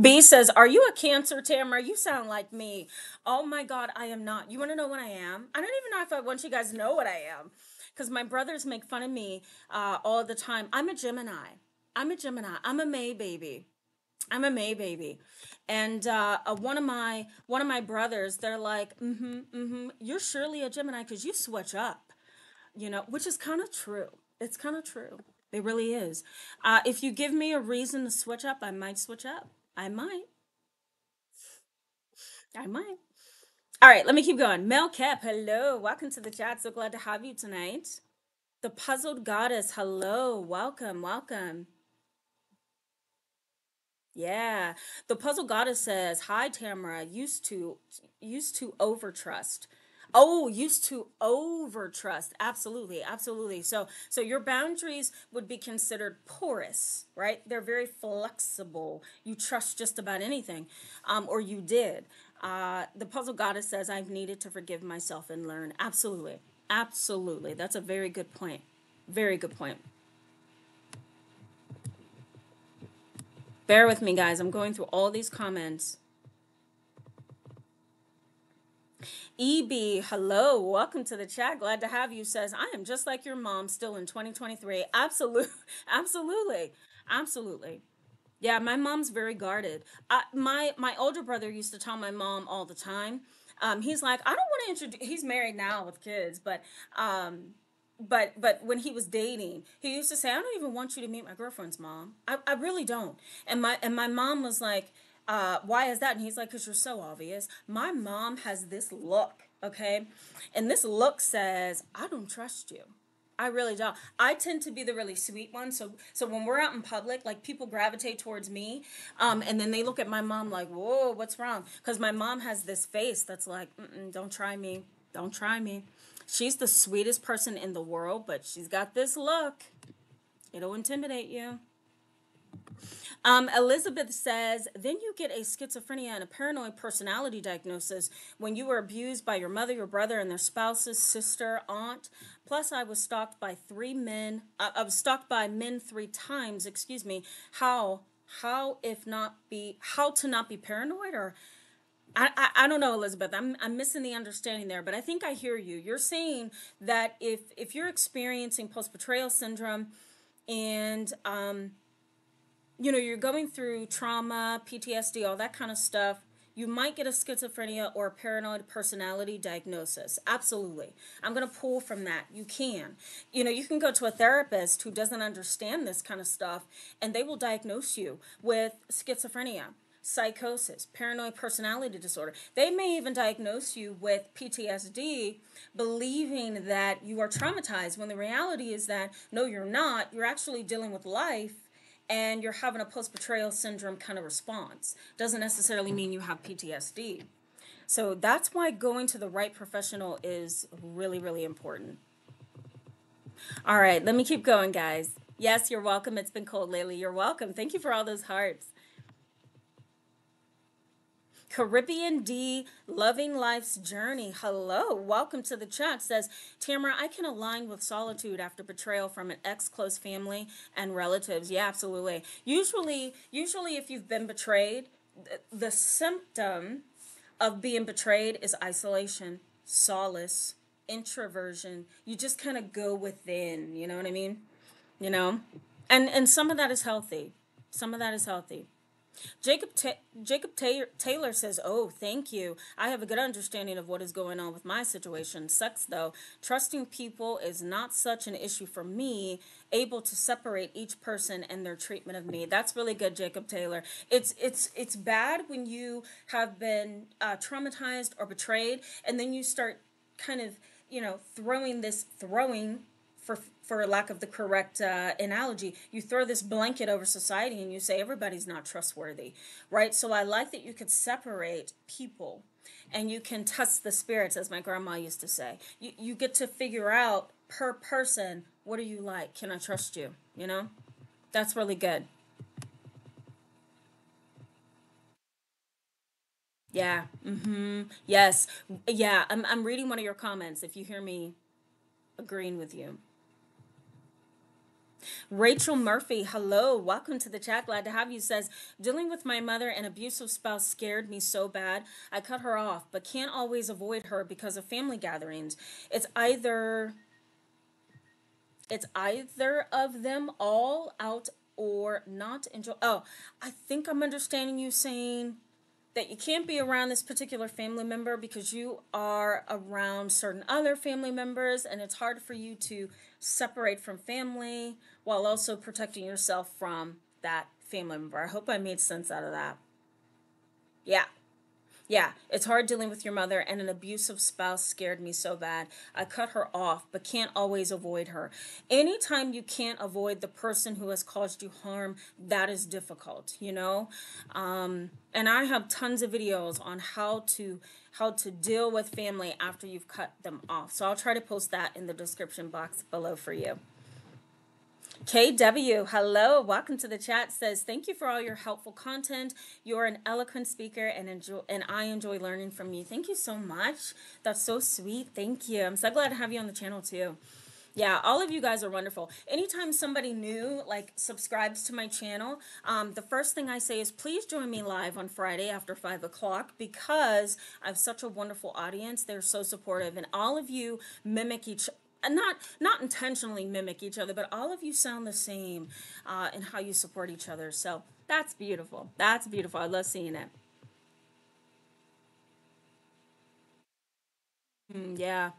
B says, are you a Cancer, Tamara? You sound like me. Oh my God, I am not. You want to know what I am? I don't even know if I want you guys to know what I am because my brothers make fun of me uh, all the time. I'm a Gemini. I'm a Gemini. I'm a May baby. I'm a May baby. And uh, uh, one of my one of my brothers, they're like, mm-hmm, mm-hmm, you're surely a Gemini because you switch up, you know, which is kind of true. It's kind of true. It really is. Uh, if you give me a reason to switch up, I might switch up. I might. I might. All right, let me keep going. Mel Kep, hello. Welcome to the chat. So glad to have you tonight. The Puzzled Goddess, hello. Welcome, welcome. Yeah. The Puzzle Goddess says, hi, Tamara, used to, used to overtrust. Oh, used to overtrust. Absolutely. Absolutely. So, so your boundaries would be considered porous, right? They're very flexible. You trust just about anything, um, or you did. Uh, the Puzzle Goddess says, I've needed to forgive myself and learn. Absolutely. Absolutely. That's a very good point. Very good point. Bear with me, guys. I'm going through all these comments. E B, hello. Welcome to the chat. Glad to have you. Says, I am just like your mom still in twenty twenty-three. Absolutely. Absolutely. Absolutely. Yeah, my mom's very guarded. I, my, my older brother used to tell my mom all the time. Um, he's like, I don't want to introduce... He's married now with kids, but... Um, But but when he was dating, he used to say, I don't even want you to meet my girlfriend's mom. I, I really don't. And my and my mom was like, uh, why is that? And he's like, because you're so obvious. My mom has this look, okay? And this look says, I don't trust you. I really don't. I tend to be the really sweet one. So so when we're out in public, like, people gravitate towards me. Um, and then they look at my mom like, whoa, what's wrong? Because my mom has this face that's like, mm-mm, don't try me. Don't try me. She's the sweetest person in the world, but she's got this look. It'll intimidate you. Um, Elizabeth says, then you get a schizophrenia and a paranoid personality diagnosis when you were abused by your mother, your brother, and their spouses, sister, aunt. Plus, I was stalked by three men. Uh, I was stalked by men three times. Excuse me. How? How if not be? How to not be paranoid? Or I? I, I don't know, Elizabeth. I'm I'm missing the understanding there. But I think I hear you. You're saying that if if you're experiencing post-betrayal syndrome, and um. you know, you're going through trauma, P T S D, all that kind of stuff, you might get a schizophrenia or a paranoid personality diagnosis. Absolutely. I'm going to pull from that. You can. You know, you can go to a therapist who doesn't understand this kind of stuff, and they will diagnose you with schizophrenia, psychosis, paranoid personality disorder. They may even diagnose you with P T S D, believing that you are traumatized, when the reality is that, no, you're not. You're actually dealing with life, and you're having a post-betrayal syndrome kind of response. Doesn't necessarily mean you have P T S D. So that's why going to the right professional is really, really important. All right, let me keep going, guys. Yes, you're welcome. It's been cold lately. You're welcome. Thank you for all those hearts. Caribbean D, loving life's journey. Hello, welcome to the chat. Says, Tamara, I can align with solitude after betrayal from an ex-close family and relatives. Yeah, absolutely. Usually, usually if you've been betrayed, the symptom of being betrayed is isolation, solace, introversion. You just kind of go within, you know what I mean? You know? And, and some of that is healthy. Some of that is healthy. Jacob, Jacob Taylor says, oh, thank you. I have a good understanding of what is going on with my situation. Sucks, though. Trusting people is not such an issue for me. Able to separate each person and their treatment of me. That's really good, Jacob Taylor. It's it's it's bad when you have been uh, traumatized or betrayed, and then you start kind of, you know, throwing this throwing for for lack of the correct uh, analogy, you throw this blanket over society and you say everybody's not trustworthy, right? So I like that you could separate people and you can test the spirits, as my grandma used to say. You, you get to figure out per person, what are you like? Can I trust you? You know, that's really good. Yeah, mm-hmm, yes. Yeah, I'm, I'm reading one of your comments if you hear me agreeing with you. Rachel Murphy, hello, welcome to the chat, glad to have you, says, dealing with my mother and abusive spouse scared me so bad, I cut her off, but can't always avoid her because of family gatherings. It's either, it's either of them all out or not enjoy. Oh, I think I'm understanding you saying that you can't be around this particular family member because you are around certain other family members, and it's hard for you to separate from family while also protecting yourself from that family member. I hope I made sense out of that. Yeah. Yeah, it's hard dealing with your mother, and an abusive spouse scared me so bad. I cut her off, but can't always avoid her. Anytime you can't avoid the person who has caused you harm, that is difficult, you know? Um, and I have tons of videos on how to how to deal with family after you've cut them off. So I'll try to post that in the description box below for you. K W, hello, welcome to the chat, says, thank you for all your helpful content. You're an eloquent speaker, and enjoy, and I enjoy learning from you. Thank you so much. That's so sweet. Thank you. I'm so glad to have you on the channel, too. Yeah, all of you guys are wonderful. Anytime somebody new, like, subscribes to my channel, um, the first thing I say is please join me live on Friday after five o'clock, because I have such a wonderful audience. They're so supportive, and all of you mimic each other. And not not intentionally mimic each other, but all of you sound the same uh, in how you support each other. So that's beautiful. That's beautiful. I love seeing it. Mm, yeah.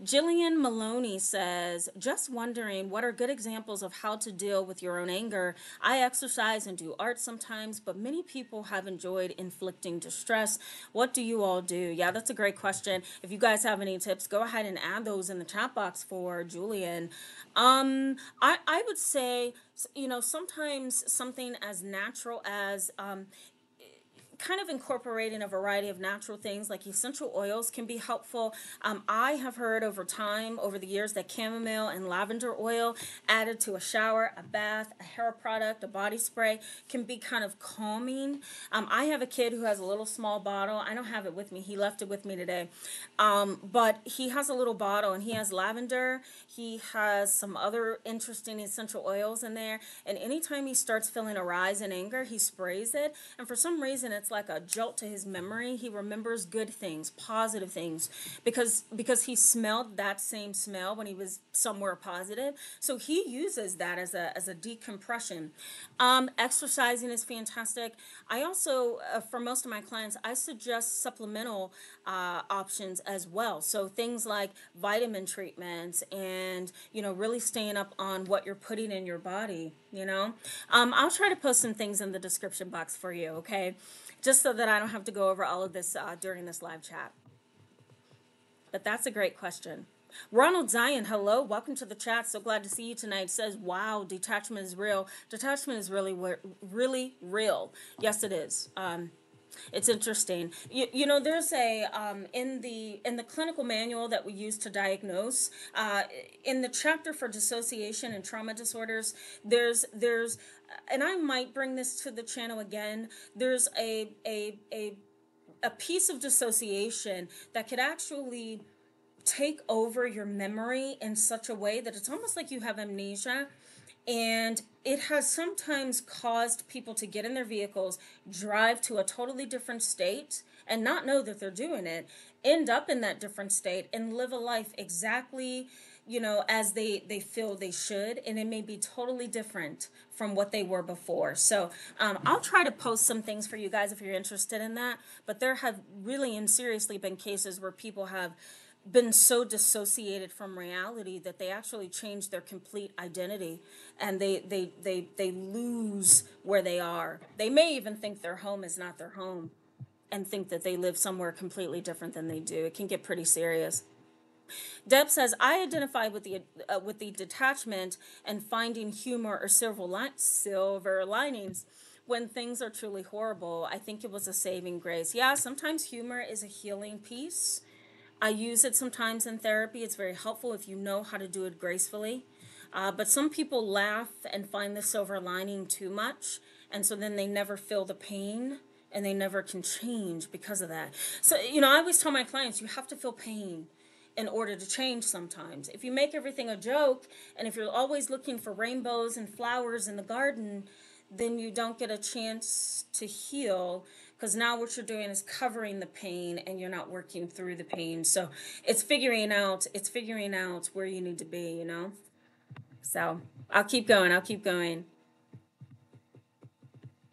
Julian Maloney says, just wondering what are good examples of how to deal with your own anger. I exercise and do art sometimes, but many people have enjoyed inflicting distress. What do you all do? Yeah, that's a great question. If you guys have any tips, go ahead and add those in the chat box for Julian. Um, I, I would say, you know, sometimes something as natural as um, kind of incorporating a variety of natural things like essential oils can be helpful. Um, I have heard over time, over the years, that chamomile and lavender oil added to a shower, a bath, a hair product, a body spray can be kind of calming. Um, I have a kid who has a little small bottle. I don't have it with me. He left it with me today. Um, but he has a little bottle and he has lavender. He has some other interesting essential oils in there. And anytime he starts feeling a rise in anger, he sprays it. And for some reason, it's like a jolt to his memory. He remembers good things, positive things, because because he smelled that same smell when he was somewhere positive. So he uses that as a as a decompression. Um, exercising is fantastic. I also, uh, for most of my clients, I suggest supplemental uh, options as well. So things like vitamin treatments and, you know, really staying up on what you're putting in your body, you know. Um, I'll try to post some things in the description box for you, okay? Just so that I don't have to go over all of this uh, during this live chat. But that's a great question. Ronald Zion, hello, welcome to the chat. So glad to see you tonight. Says, wow, detachment is real. Detachment is really, really real. Yes, it is. Um, it's interesting. You, you know, there's a, um, in the in the clinical manual that we use to diagnose, uh, in the chapter for dissociation and trauma disorders, there's, there's, and I might bring this to the channel again, there's a, a, a, a piece of dissociation that could actually take over your memory in such a way that it's almost like you have amnesia. And it has sometimes caused people to get in their vehicles, drive to a totally different state, and not know that they're doing it, end up in that different state, and live a life exactly, you know, as they, they feel they should, and it may be totally different from what they were before. So um, I'll try to post some things for you guys if you're interested in that, but there have really and seriously been cases where people have been so dissociated from reality that they actually change their complete identity and they, they, they, they lose where they are. They may even think their home is not their home and think that they live somewhere completely different than they do. It can get pretty serious. Deb says, I identify with the uh, with the detachment and finding humor or silver, li silver linings when things are truly horrible. I think it was a saving grace. Yeah, sometimes humor is a healing piece. I use it sometimes in therapy. It's very helpful if you know how to do it gracefully. Uh, but some people laugh and find the silver lining too much, and so then they never feel the pain, and they never can change because of that. So, you know, I always tell my clients, you have to feel pain in order to change sometimes. If you make everything a joke, and if you're always looking for rainbows and flowers in the garden, then you don't get a chance to heal, because now what you're doing is covering the pain and you're not working through the pain. So it's figuring out, it's figuring out where you need to be, you know? So I'll keep going, I'll keep going.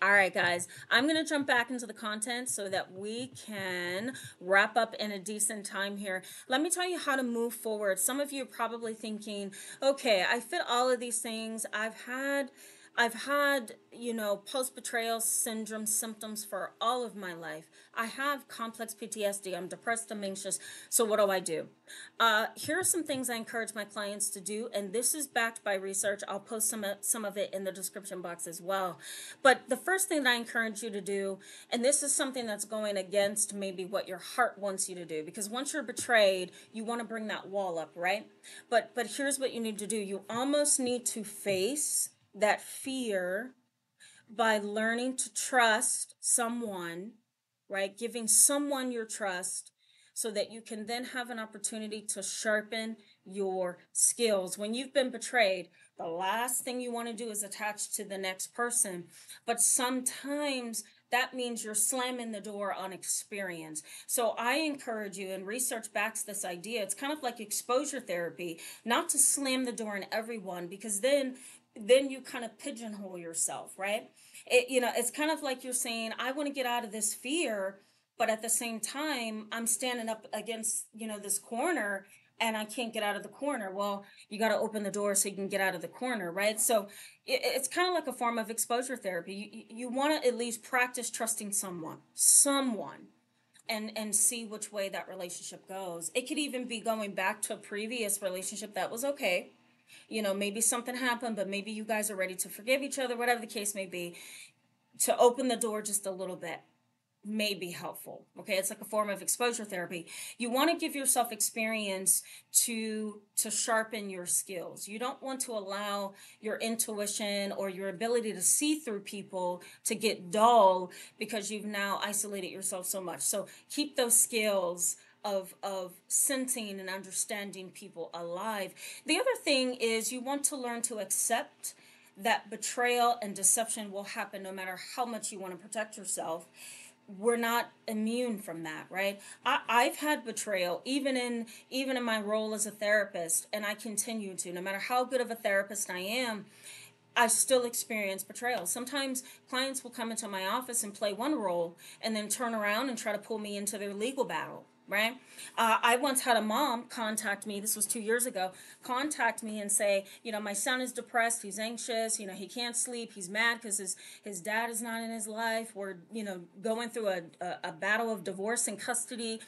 All right, guys, I'm going to jump back into the content so that we can wrap up in a decent time here. Let me tell you how to move forward. Some of you are probably thinking, okay, I fit all of these things. I've had... I've had, you know, post-betrayal syndrome symptoms for all of my life. I have complex P T S D. I'm depressed. I'm anxious. So what do I do? Uh, here are some things I encourage my clients to do, and this is backed by research. I'll post some of, some of it in the description box as well. But the first thing that I encourage you to do, and this is something that's going against maybe what your heart wants you to do, because once you're betrayed, you want to bring that wall up, right? But, but here's what you need to do. You almost need to face that fear by learning to trust someone, right? Giving someone your trust so that you can then have an opportunity to sharpen your skills. When you've been betrayed, the last thing you want to do is attach to the next person. But sometimes that means you're slamming the door on experience. So I encourage you, and research backs this idea, it's kind of like exposure therapy, not to slam the door on everyone, because then then you kind of pigeonhole yourself, right? It, you know, it's kind of like you're saying, I want to get out of this fear, but at the same time, I'm standing up against, you know, this corner and I can't get out of the corner. Well, you got to open the door so you can get out of the corner, right? So it, it's kind of like a form of exposure therapy. You, you want to at least practice trusting someone, someone, and, and see which way that relationship goes. It could even be going back to a previous relationship that was okay. You know, maybe something happened, but maybe you guys are ready to forgive each other, whatever the case may be. To open the door just a little bit may be helpful. Okay, it's like a form of exposure therapy. You want to give yourself experience to to sharpen your skills. You don't want to allow your intuition or your ability to see through people to get dull because you've now isolated yourself so much. So keep those skills of of sensing and understanding people alive. The other thing is you want to learn to accept that betrayal and deception will happen no matter how much you want to protect yourself. We're not immune from that, right? I, I've had betrayal even in even in my role as a therapist, and I continue to. No matter how good of a therapist I am, I still experience betrayal. Sometimes clients will come into my office and play one role and then turn around and try to pull me into their legal battle. Right? Uh, I once had a mom contact me, this was two years ago, contact me and say, you know, my son is depressed, he's anxious, you know, he can't sleep, he's mad because his, his dad is not in his life, we're, you know, going through a, a, a battle of divorce and custody,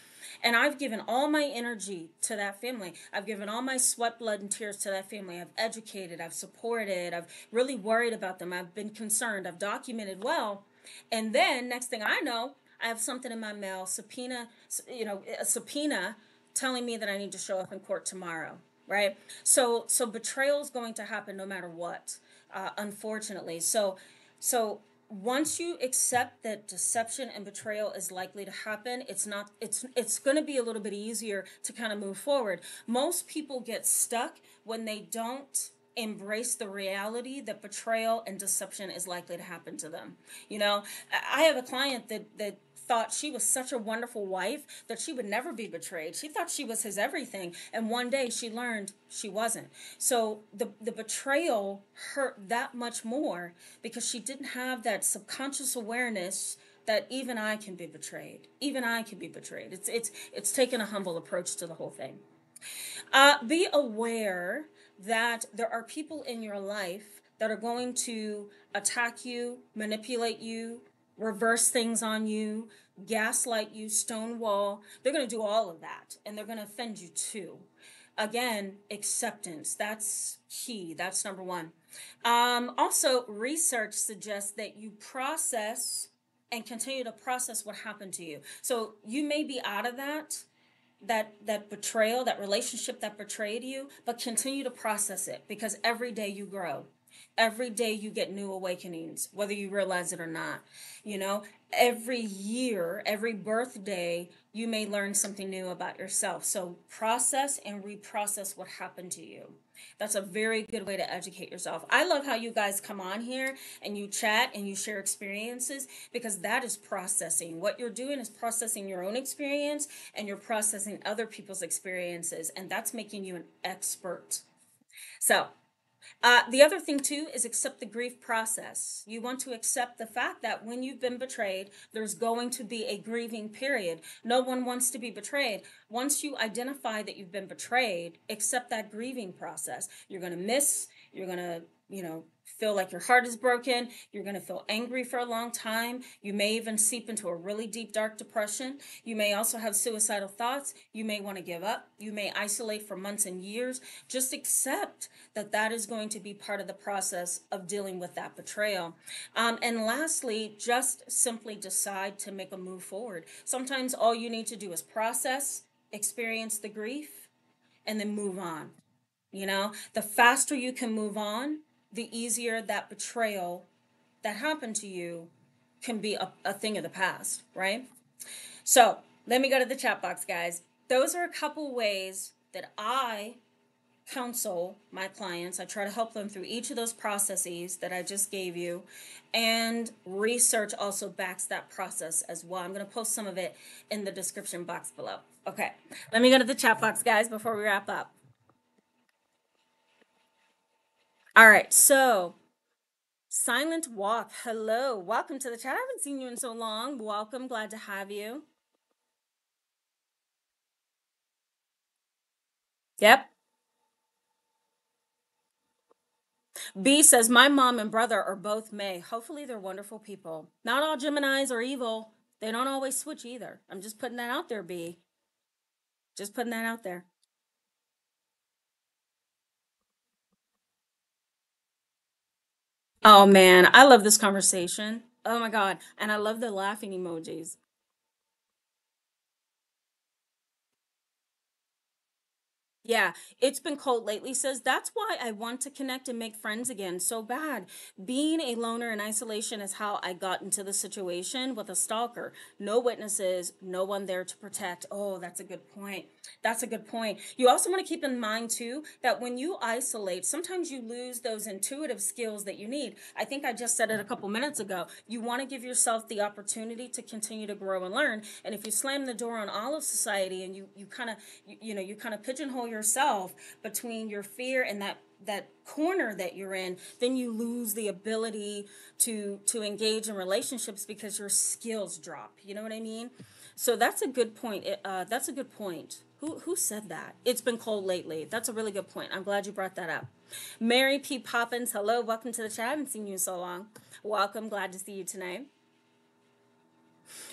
and I've given all my energy to that family, I've given all my sweat, blood, and tears to that family, I've educated, I've supported, I've really worried about them, I've been concerned, I've documented well, and then, next thing I know, I have something in my mail, subpoena, you know, a subpoena telling me that I need to show up in court tomorrow, right? So, so betrayal is going to happen no matter what, uh, unfortunately. So, so once you accept that deception and betrayal is likely to happen, it's not, it's, it's going to be a little bit easier to kind of move forward. Most people get stuck when they don't embrace the reality that betrayal and deception is likely to happen to them. You know, I have a client that, that thought she was such a wonderful wife that she would never be betrayed. She thought she was his everything. And one day she learned she wasn't. So the, the betrayal hurt that much more because she didn't have that subconscious awareness that even I can be betrayed. Even I can be betrayed. It's, it's, it's taken a humble approach to the whole thing. Uh, be aware that there are people in your life that are going to attack you, manipulate you, reverse things on you, gaslight you, stonewall. They're going to do all of that, and they're going to offend you too. Again, acceptance. That's key. That's number one. Um, also, research suggests that you process and continue to process what happened to you. So you may be out of that, that that betrayal, that relationship that betrayed you, but continue to process it because every day you grow. Every day you get new awakenings, whether you realize it or not. You know, every year, every birthday, you may learn something new about yourself. So process and reprocess what happened to you. That's a very good way to educate yourself. I love how you guys come on here and you chat and you share experiences because that is processing. What you're doing is processing your own experience and you're processing other people's experiences, and that's making you an expert. So Uh, the other thing, too, is accept the grief process. You want to accept the fact that when you've been betrayed, there's going to be a grieving period. No one wants to be betrayed. Once you identify that you've been betrayed, accept that grieving process. You're going to miss, you're going to, you know, feel like your heart is broken. You're going to feel angry for a long time. You may even seep into a really deep, dark depression. You may also have suicidal thoughts. You may want to give up. You may isolate for months and years. Just accept that that is going to be part of the process of dealing with that betrayal. Um, and lastly, just simply decide to make a move forward. Sometimes all you need to do is process, experience the grief, and then move on. You know, the faster you can move on, the easier that betrayal that happened to you can be a, a thing of the past, right? So let me go to the chat box, guys. Those are a couple ways that I counsel my clients. I try to help them through each of those processes that I just gave you. And research also backs that process as well. I'm going to post some of it in the description box below. Okay, let me go to the chat box, guys, before we wrap up. All right, so Silent Walk, hello. Welcome to the chat. I haven't seen you in so long. Welcome, glad to have you. Yep. B says, my mom and brother are both May. Hopefully they're wonderful people. Not all Geminis are evil. They don't always switch either. I'm just putting that out there, B. Just putting that out there. Oh, man. I love this conversation. Oh, my God. And I love the laughing emojis. Yeah, it's been cold lately, says, that's why I want to connect and make friends again so bad. Being a loner in isolation is how I got into the situation with a stalker. No witnesses, no one there to protect. Oh, that's a good point. That's a good point. You also want to keep in mind, too, that when you isolate, sometimes you lose those intuitive skills that you need. I think I just said it a couple minutes ago. You want to give yourself the opportunity to continue to grow and learn. And if you slam the door on all of society and you, you kind of, you, you know, you kind of pigeonhole your yourself between your fear and that that corner that you're in, then you lose the ability to to engage in relationships because your skills drop. You know what I mean? So that's a good point. Uh, that's a good point. Who, who said that? It's been cold lately. That's a really good point. I'm glad you brought that up. Mary P. Poppins, hello. Welcome to the chat. I haven't seen you in so long. Welcome. Glad to see you tonight.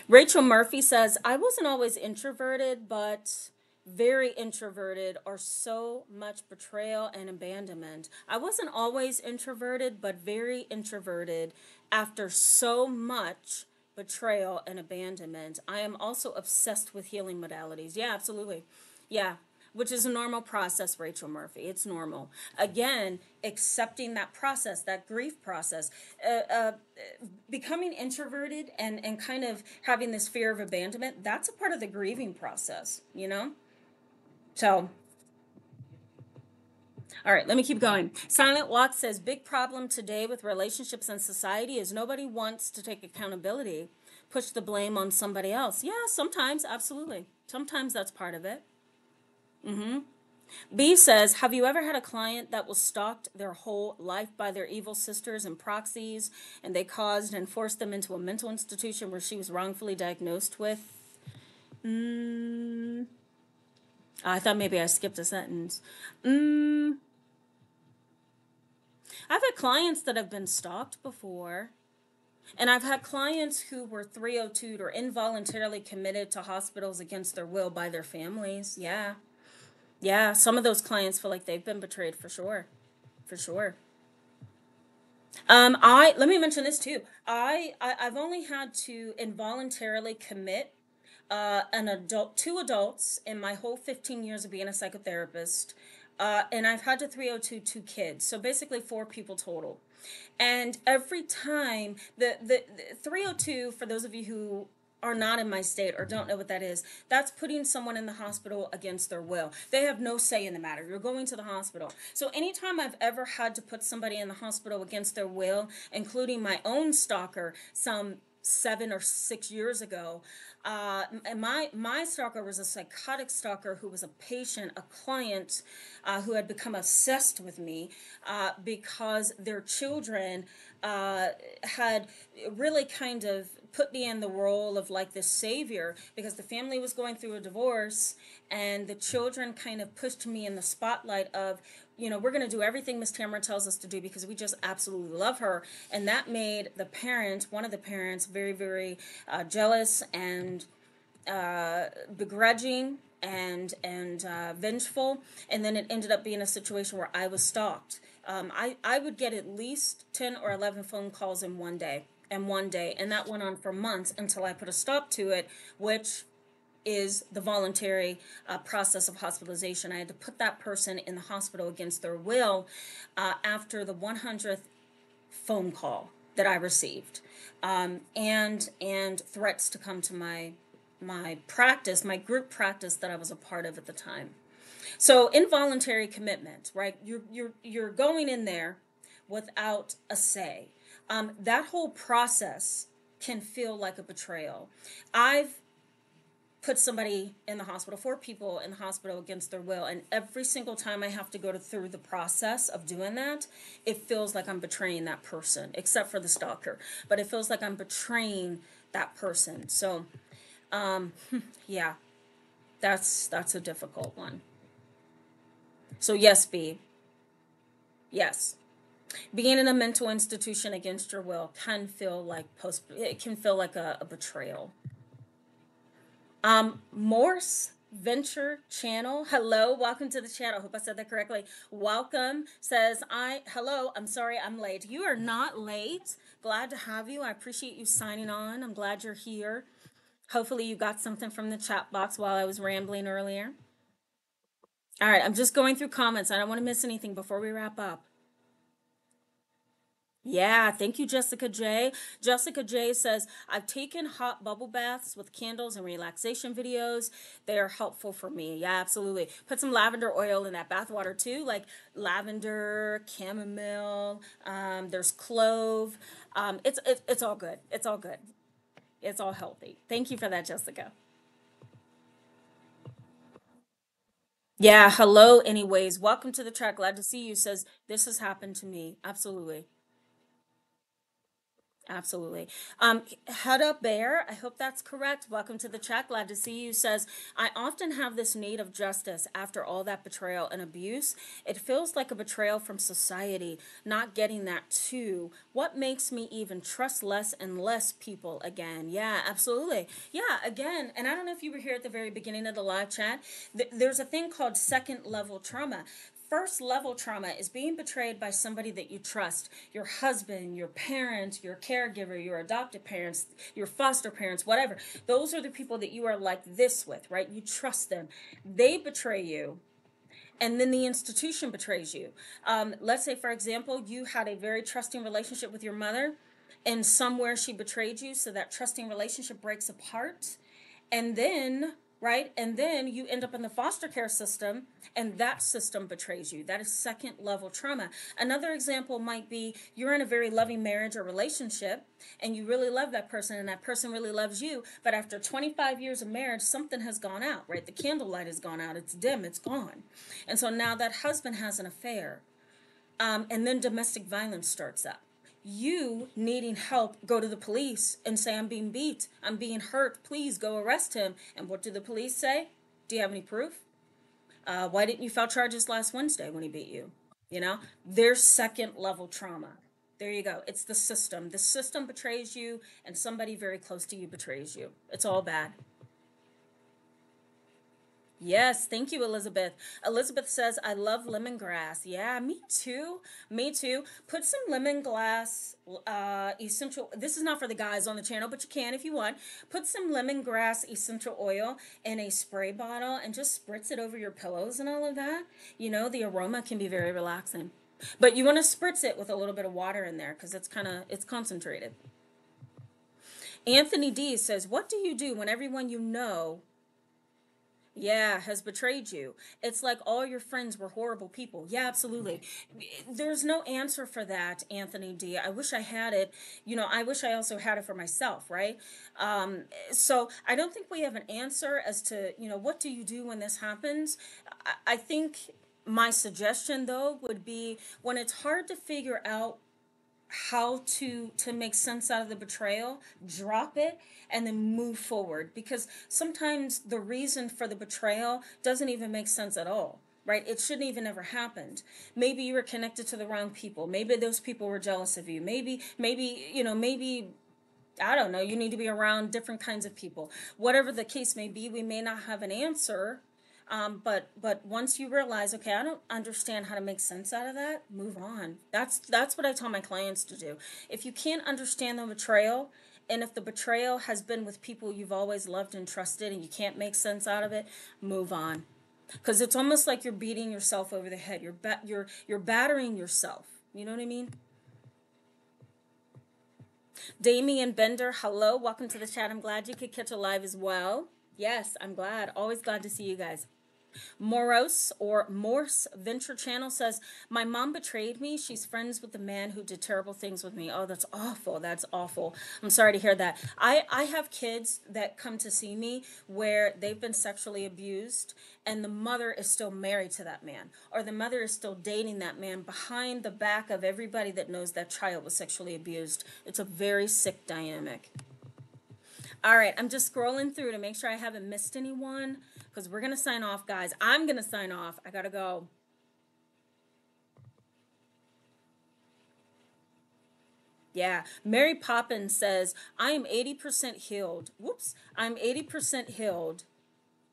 Rachel Murphy says, I wasn't always introverted, but... very introverted or so much betrayal and abandonment. I wasn't always introverted, but very introverted after so much betrayal and abandonment. I am also obsessed with healing modalities. Yeah, absolutely. Yeah, which is a normal process, Rachel Murphy. It's normal. Again, accepting that process, that grief process, uh, uh, becoming introverted and, and kind of having this fear of abandonment, that's a part of the grieving process, you know? So, all right, let me keep going. Silent Walk says, big problem today with relationships and society is nobody wants to take accountability, push the blame on somebody else. Yeah, sometimes, absolutely. Sometimes that's part of it. Mm-hmm. B says, have you ever had a client that was stalked their whole life by their evil sisters and proxies, and they caused and forced them into a mental institution where she was wrongfully diagnosed with? Mm. I thought maybe I skipped a sentence. Mm. I've had clients that have been stalked before. And I've had clients who were three oh two'd or involuntarily committed to hospitals against their will by their families. Yeah. Yeah. Some of those clients feel like they've been betrayed for sure. For sure. Um, I, let me mention this too. I, I I've only had to involuntarily commit Uh, an adult, two adults in my whole fifteen years of being a psychotherapist, uh, and I've had to three oh two two kids, so basically four people total. And every time, the, the, the three oh two, for those of you who are not in my state or don't know what that is, that's putting someone in the hospital against their will. They have no say in the matter. You're going to the hospital. So anytime I've ever had to put somebody in the hospital against their will, including my own stalker, some seven or six years ago, uh, and my, my stalker was a psychotic stalker who was a patient, a client, uh, who had become obsessed with me uh, because their children uh, had really kind of put me in the role of like this savior because the family was going through a divorce and the children kind of pushed me in the spotlight of, you know, we're going to do everything Miss Tamara tells us to do because we just absolutely love her. And that made the parent, one of the parents, very, very uh, jealous and uh, begrudging and, and uh, vengeful. And then it ended up being a situation where I was stalked. Um, I, I would get at least ten or eleven phone calls in one day and one day. And that went on for months until I put a stop to it, which is the voluntary uh, process of hospitalization. I had to put that person in the hospital against their will uh, after the hundredth phone call that I received, um, and and threats to come to my my practice, my group practice that I was a part of at the time. So involuntary commitment, right? You're you're you're going in there without a say. Um, that whole process can feel like a betrayal. I've put somebody in the hospital, four people in the hospital against their will. And every single time I have to go to, through the process of doing that, it feels like I'm betraying that person, except for the stalker. But it feels like I'm betraying that person. So, um, yeah, that's, that's a difficult one. So yes, B. Yes. Being in a mental institution against your will can feel like post, it can feel like a, a betrayal. Um, Morse Venture Channel. Hello, welcome to the channel. I hope I said that correctly. Welcome says, I, hello, I'm sorry I'm late. You are not late. Glad to have you. I appreciate you signing on. I'm glad you're here. Hopefully you got something from the chat box while I was rambling earlier. All right, I'm just going through comments. I don't want to miss anything before we wrap up. Yeah, thank you, Jessica J. Jessica J says, I've taken hot bubble baths with candles and relaxation videos. They are helpful for me. Yeah, absolutely. Put some lavender oil in that bath water too, like lavender, chamomile, um, there's clove. Um, it's, it, it's all good. It's all good. It's all healthy. Thank you for that, Jessica. Yeah, hello anyways. Welcome to the chat. Glad to see you. Says, this has happened to me. Absolutely. Absolutely. Um, Head Up Bear, I hope that's correct. Welcome to the chat. Glad to see you. Says, I often have this need of justice after all that betrayal and abuse. It feels like a betrayal from society, not getting that too. What makes me even trust less and less people again? Yeah, absolutely. Yeah, again, and I don't know if you were here at the very beginning of the live chat. Th- there's a thing called second level trauma. First level trauma is being betrayed by somebody that you trust, your husband, your parent, your caregiver, your adopted parents, your foster parents, whatever. Those are the people that you are like this with, right? You trust them. They betray you. And then the institution betrays you. Um, let's say, for example, you had a very trusting relationship with your mother and somewhere she betrayed you. So that trusting relationship breaks apart. And then... right? And then you end up in the foster care system and that system betrays you. That is second level trauma. Another example might be you're in a very loving marriage or relationship and you really love that person and that person really loves you. But after twenty-five years of marriage, something has gone out, right? The candlelight has gone out. It's dim. It's gone. And so now that husband has an affair. Um, and then domestic violence starts up. You needing help, go to the police and say, I'm being beat, I'm being hurt, please go arrest him. And what do the police say? Do you have any proof? Uh, why didn't you file charges last Wednesday when he beat you? You know, there's second level trauma. There you go. It's the system. The system betrays you and somebody very close to you betrays you. It's all bad. Yes, thank you, Elizabeth. Elizabeth says, I love lemongrass. Yeah, me too. Me too. Put some lemongrass uh, essential. This is not for the guys on the channel, but you can if you want. Put some lemongrass essential oil in a spray bottle and just spritz it over your pillows and all of that. You know, the aroma can be very relaxing. But you want to spritz it with a little bit of water in there because it's kind of, it's concentrated. Anthony D says, what do you do when everyone you know Yeah, has betrayed you? It's like all your friends were horrible people. Yeah, absolutely. There's no answer for that, Anthony D. I wish I had it. You know, I wish I also had it for myself, right? Um, so I don't think we have an answer as to, you know, what do you do when this happens? I, I think my suggestion, though, would be when it's hard to figure out how to to make sense out of the betrayal, drop it and then move forward, because sometimes the reason for the betrayal doesn't even make sense at all, right? It shouldn't even ever happened. Maybe you were connected to the wrong people. Maybe those people were jealous of you. Maybe, maybe, you know, maybe, I don't know, you need to be around different kinds of people. Whatever the case may be, we may not have an answer, Um, but but once you realize, okay, I don't understand how to make sense out of that, move on. That's that's what I tell my clients to do. If you can't understand the betrayal, and if the betrayal has been with people you've always loved and trusted and you can't make sense out of it, move on. Because it's almost like you're beating yourself over the head. You're, ba you're, you're battering yourself. You know what I mean? Damien Bender, hello. Welcome to the chat. I'm glad you could catch a live as well. Yes, I'm glad. Always glad to see you guys. Morose or Morse Venture Channel says, my mom betrayed me. She's friends with the man who did terrible things with me. Oh, that's awful. That's awful. I'm sorry to hear that. I, I have kids that come to see me where they've been sexually abused and the mother is still married to that man, or the mother is still dating that man behind the back of everybody that knows that child was sexually abused. It's a very sick dynamic. All right, I'm just scrolling through to make sure I haven't missed anyone, because we're going to sign off, guys. I'm going to sign off. I got to go. Yeah. Mary Poppins says, I am eighty percent healed. Whoops. I'm eighty percent healed.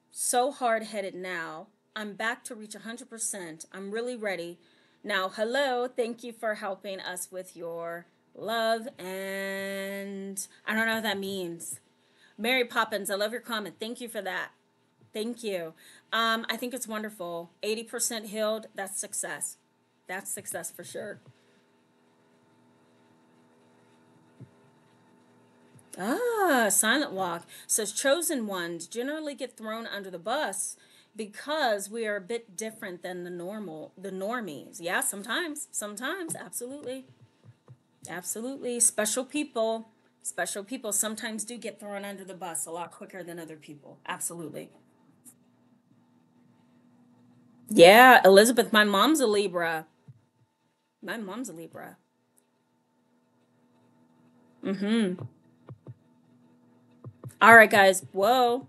So hard-headed now. I'm back to reach one hundred percent. I'm really ready. Now, hello. Thank you for helping us with your love. And I don't know what that means. Mary Poppins, I love your comment. Thank you for that. Thank you. Um, I think it's wonderful. eighty percent healed. That's success. That's success for sure. Ah, Silent Walk says, chosen ones generally get thrown under the bus because we are a bit different than the normal, the normies. Yeah, sometimes, sometimes, absolutely. Absolutely. Special people, special people sometimes do get thrown under the bus a lot quicker than other people. Absolutely. Yeah, Elizabeth, my mom's a Libra. My mom's a Libra. Mm-hmm. All right, guys. Whoa.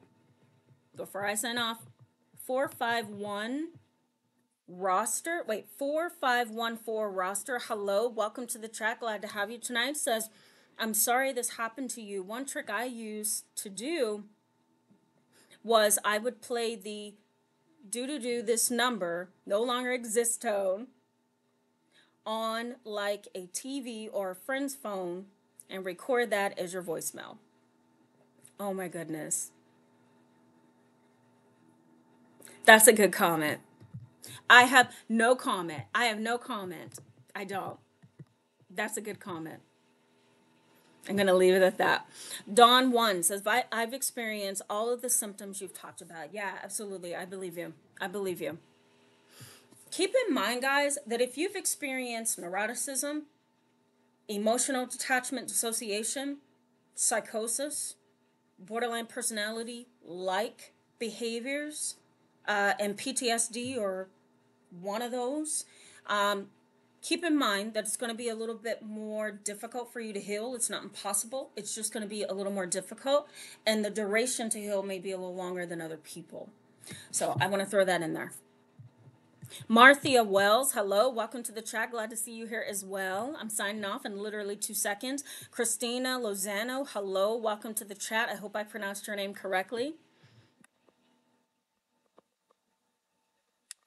Before I sign off, four five one roster. Wait, four five one four roster. Hello. Welcome to the chat. Glad to have you tonight. Says, I'm sorry this happened to you. One trick I used to do was I would play the do-do-do this number, no longer exists tone, on like a T V or a friend's phone and record that as your voicemail. Oh my goodness. That's a good comment. I have no comment. I have no comment. I don't. That's a good comment. I'm going to leave it at that. Dawn One says, I've experienced all of the symptoms you've talked about. Yeah, absolutely. I believe you. I believe you. Keep in mind, guys, that if you've experienced neuroticism, emotional detachment, dissociation, psychosis, borderline personality-like behaviors, uh, and P T S D or one of those, um, keep in mind that it's going to be a little bit more difficult for you to heal. It's not impossible. It's just going to be a little more difficult, and the duration to heal may be a little longer than other people. So I want to throw that in there. Marthea Wells, hello. Welcome to the chat. Glad to see you here as well. I'm signing off in literally two seconds. Christina Lozano, hello. Welcome to the chat. I hope I pronounced your name correctly.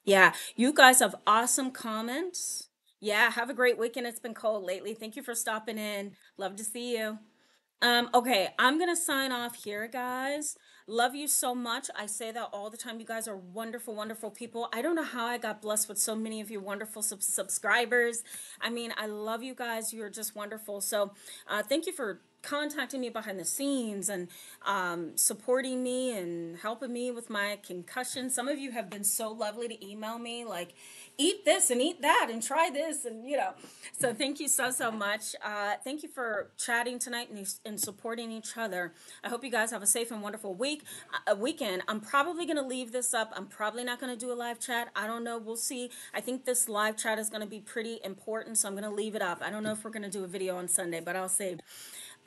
Yeah, you guys have awesome comments. Yeah, have a great weekend. It's been cold lately. Thank you for stopping in. Love to see you. Um, okay, I'm going to sign off here, guys. Love you so much. I say that all the time. You guys are wonderful, wonderful people. I don't know how I got blessed with so many of you wonderful sub subscribers. I mean, I love you guys. You're just wonderful. So uh, thank you for contacting me behind the scenes and um, supporting me and helping me with my concussion. Some of you have been so lovely to email me, like, eat this and eat that and try this and, you know. So thank you so, so much. Uh, thank you for chatting tonight and, and supporting each other. I hope you guys have a safe and wonderful week, uh, weekend. I'm probably going to leave this up. I'm probably not going to do a live chat. I don't know. We'll see. I think this live chat is going to be pretty important, so I'm going to leave it up. I don't know if we're going to do a video on Sunday, but I'll save.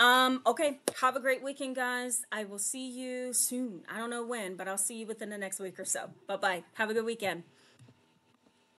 Um, okay, have a great weekend, guys. I will see you soon. I don't know when, but I'll see you within the next week or so. Bye-bye. Have a good weekend.